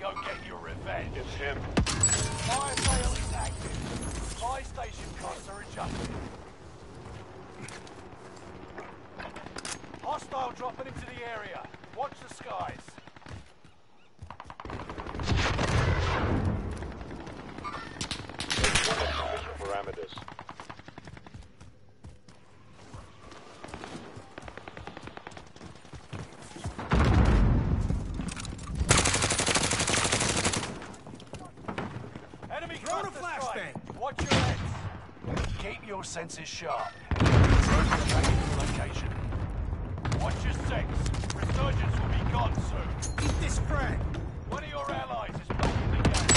Go get your revenge. It's him. Fire sale is active. Fire station costs are adjusted. Hostile dropping into the area. Watch the skies. Parameters. Watch your heads. Keep your senses sharp. Location. Watch your six. Resurgence will be gone soon. Eat this crap. One of your allies is back in the game.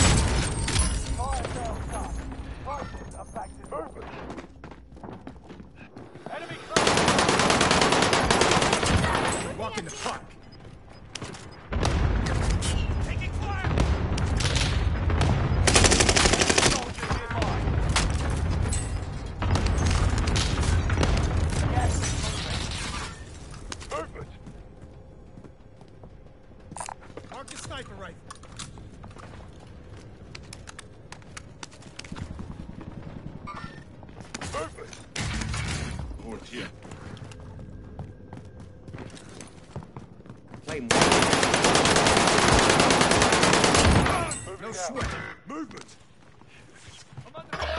Fire cells up. Rifles are back to normal. Enemy cluster. Walk in the park. Here. Play more. Ah, no sweat. Movement. I'm under fire.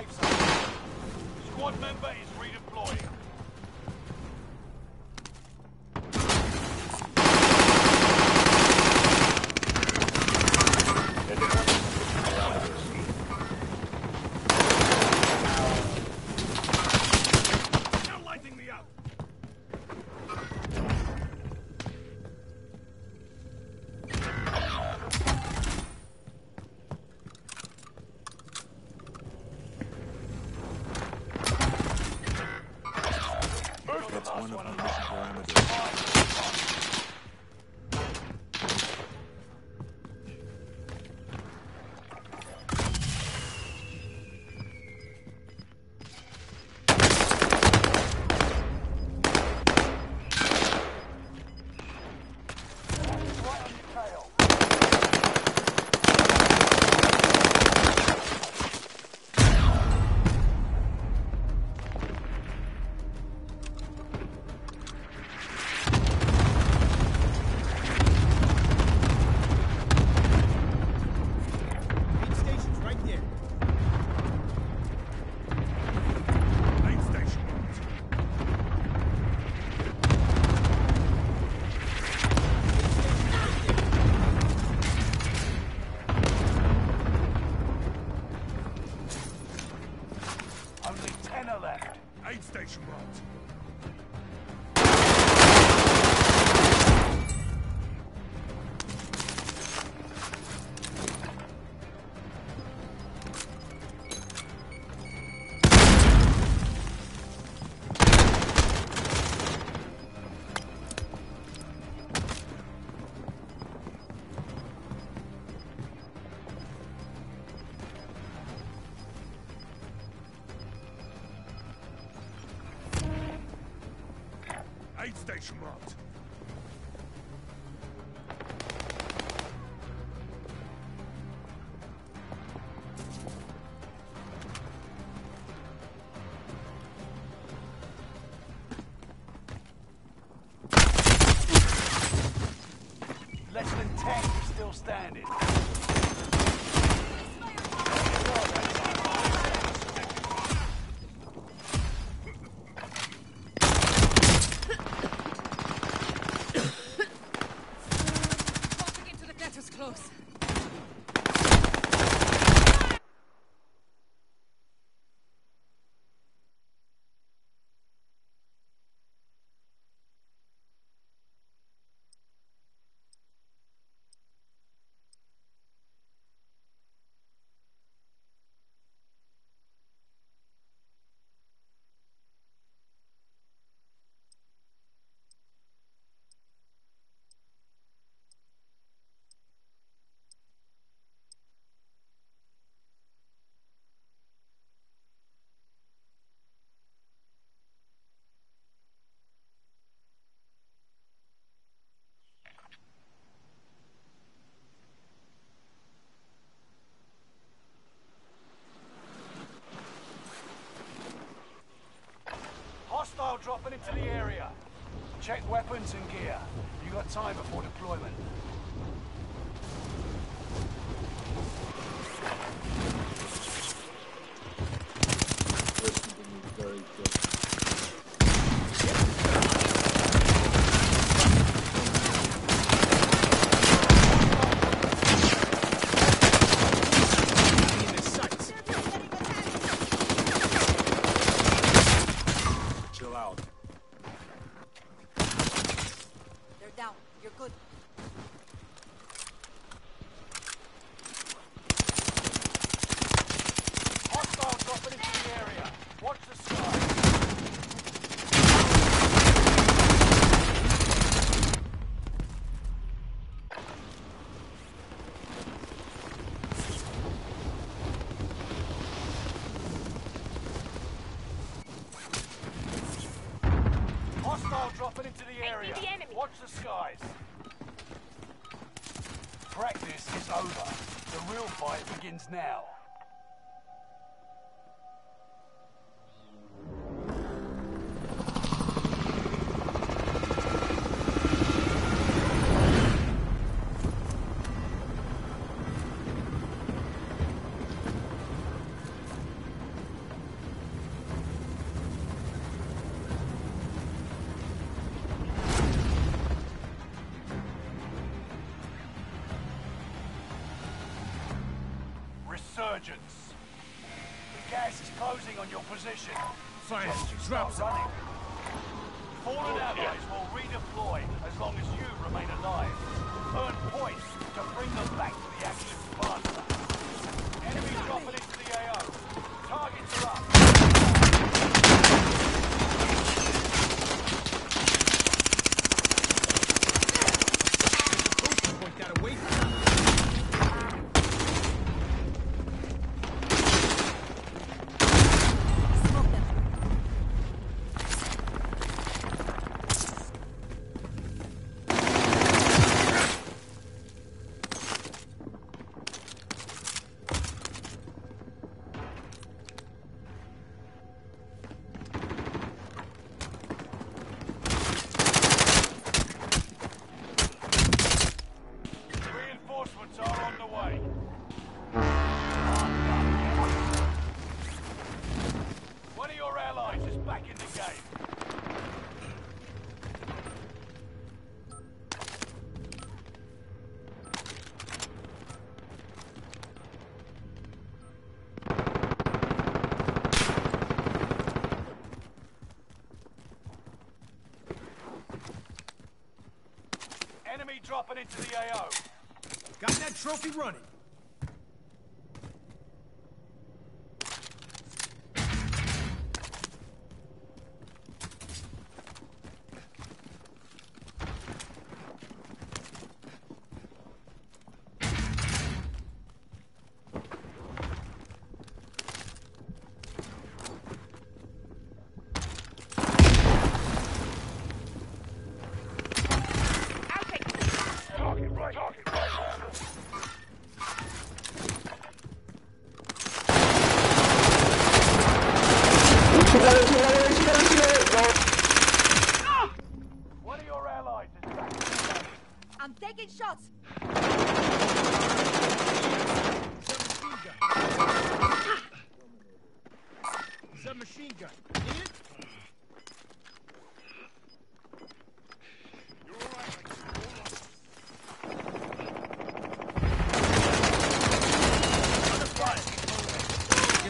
safe zone. Squad member is redeploying. Aid station marked. Less than ten is still standing. Dropping into the area. Check weapons and gear. You got time before deployment. Watch the skies. Practice is over. The real fight begins now. Resurgence. The gas is closing on your position. Science, start running. Fallen allies will redeploy as long as you remain alive. Earn points to bring them back to the action faster. Enemy dropping into the A O. Targets are up. Point that away from them. Dropping into the A O. Got that trophy running.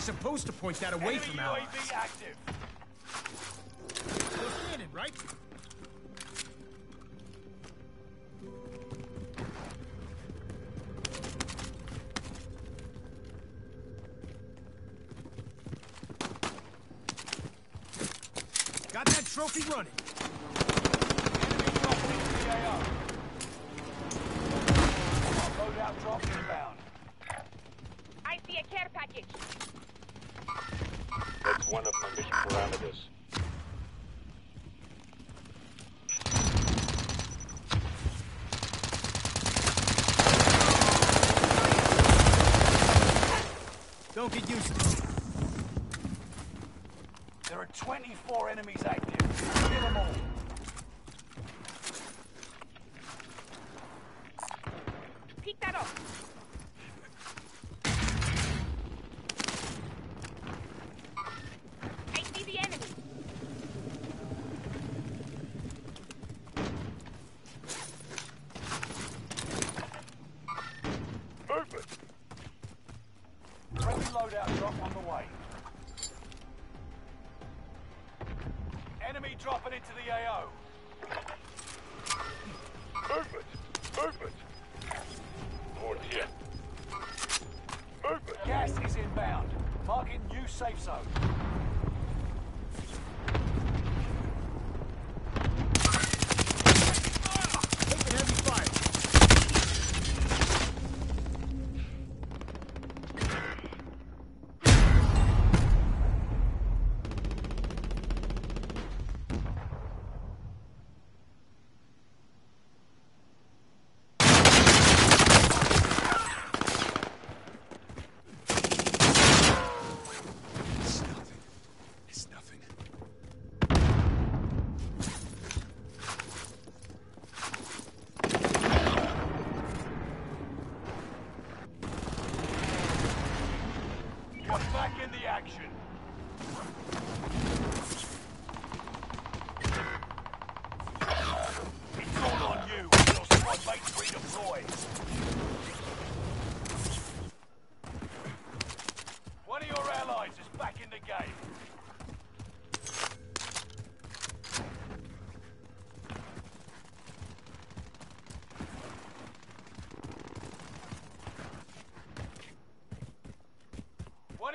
Supposed to point that away from our U A V active. We're standing, right? Got that trophy running. Enemy dropping into the A O. Loadout drop inbound. I see a care package. That's one of my mission parameters. Don't get used to it. There are twenty-four enemies active. Kill them all. Pick that up.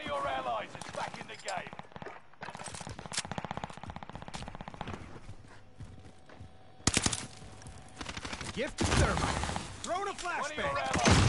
of your allies is back in the game. Gift of thermite. Throw in a flashbang.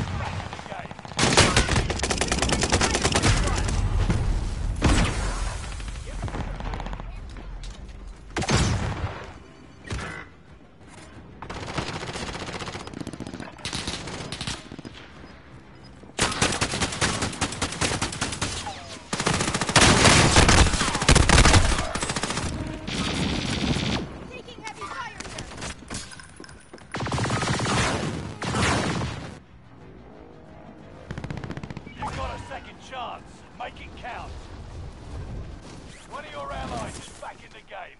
One of your allies is back in the game.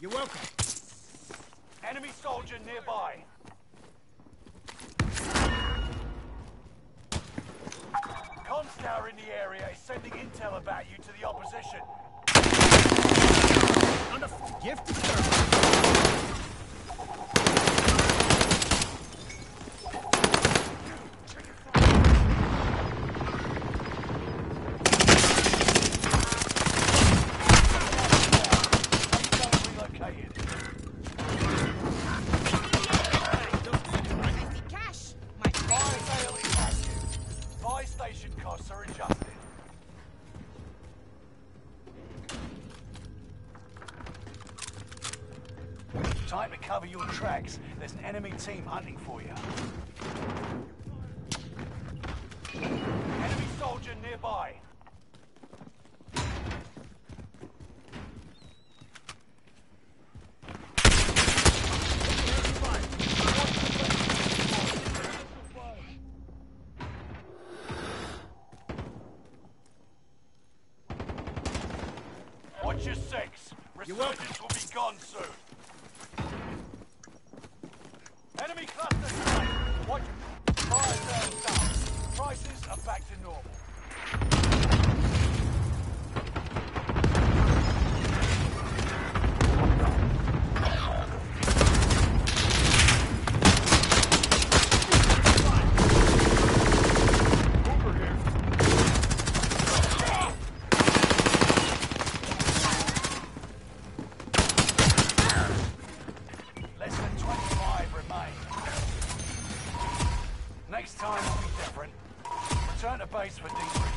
You're welcome. Enemy soldier nearby. Comms tower in the area is sending intel about you to the opposition. Under gift of service. Time to cover your tracks. There's an enemy team hunting for you. Enemy soldier nearby. Watch your six. Resurgence will be gone soon. Enemy cluster strike. Watch fire sales down. Prices are back to normal. Next time will be different. Return to base for debrief.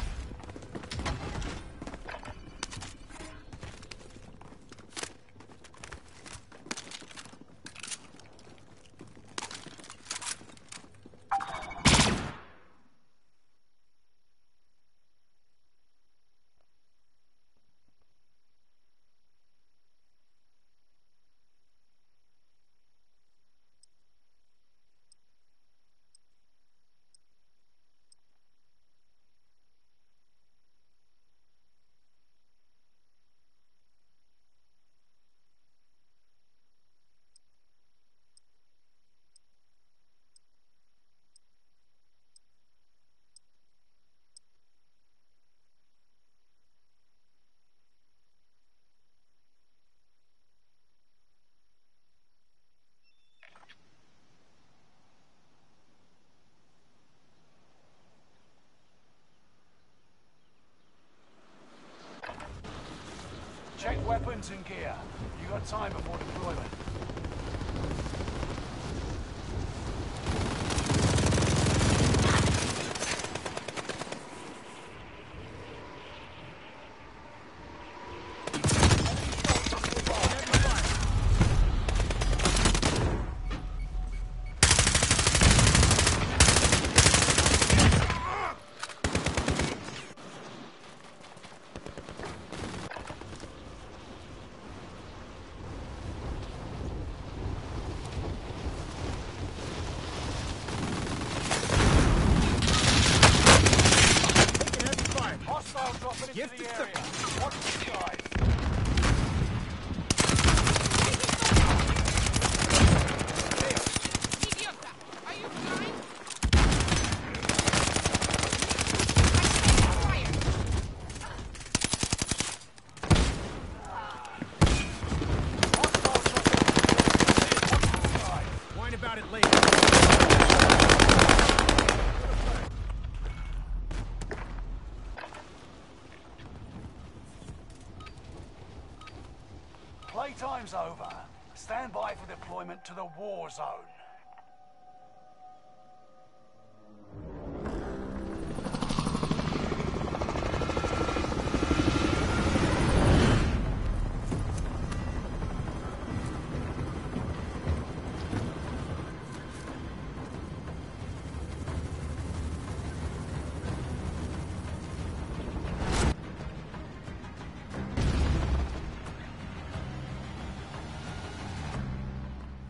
Check weapons and gear. You got time before deployment. Get to the area. Watch the skies. Are you blind? Whine about it later. Playtime's over. Stand by for deployment to the war zone.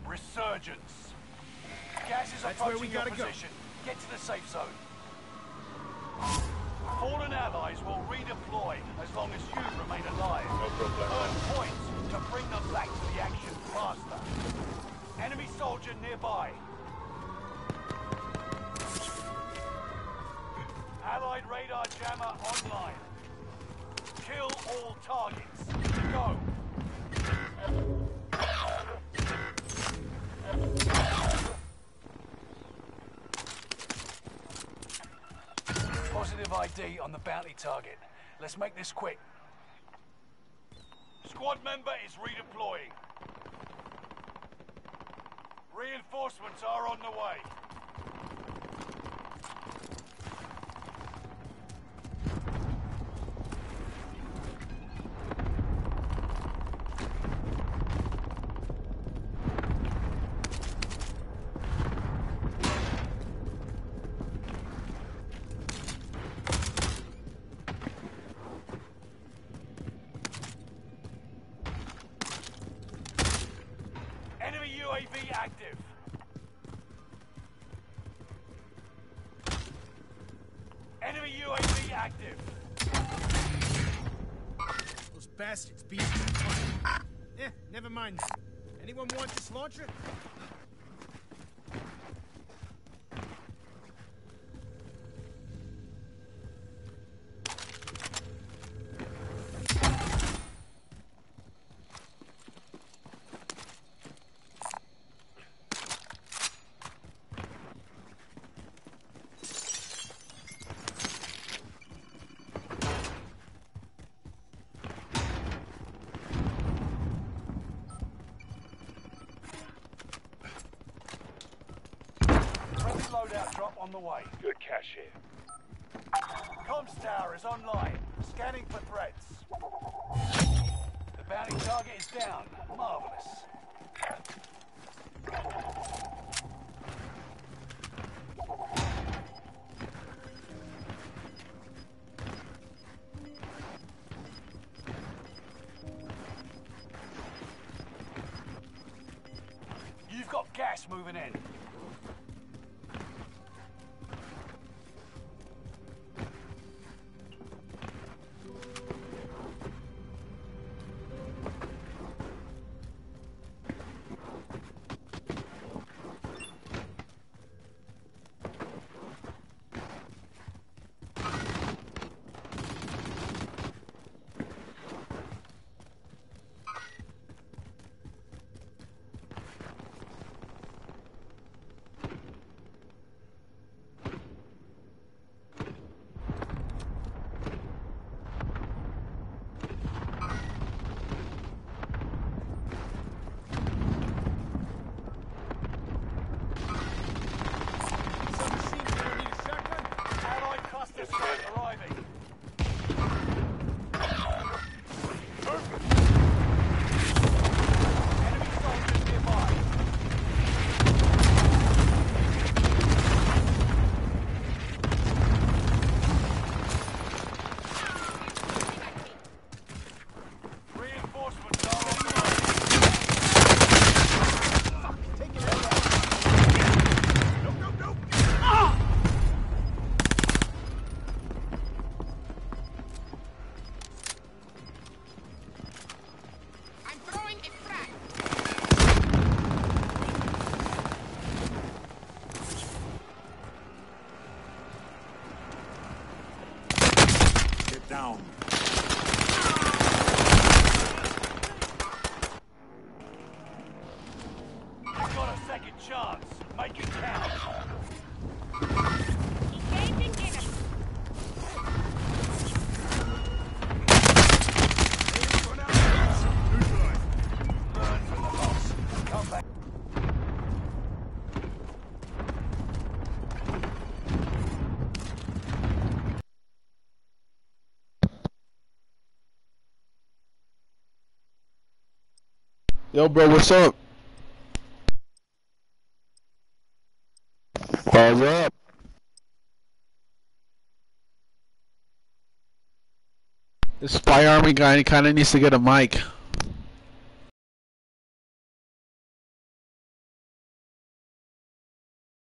Resurgence. Gas is approaching your position. Get to the safe zone. Fallen allies will redeploy as long as you remain alive. No problem. Earn points to bring them back to the action faster. Enemy soldier nearby. Allied radar jammer online. Kill all targets. Go. Positive I D on the bounty target. Let's make this quick. Squad member is redeploying. Reinforcements are on the way. U A V active. Enemy U A V active. Those bastards beat me. Eh, never mind. Anyone want this launcher? Loadout drop on the way. Good cash here. Comms tower is online, scanning for threats. The bounty target is down. Marvelous. You've got gas moving in. down. You've got a second chance. Make it count. Engaging enemy. Learn from the boss. Come back. Yo, bro, what's up? What's up? This spy army guy kind of needs to get a mic.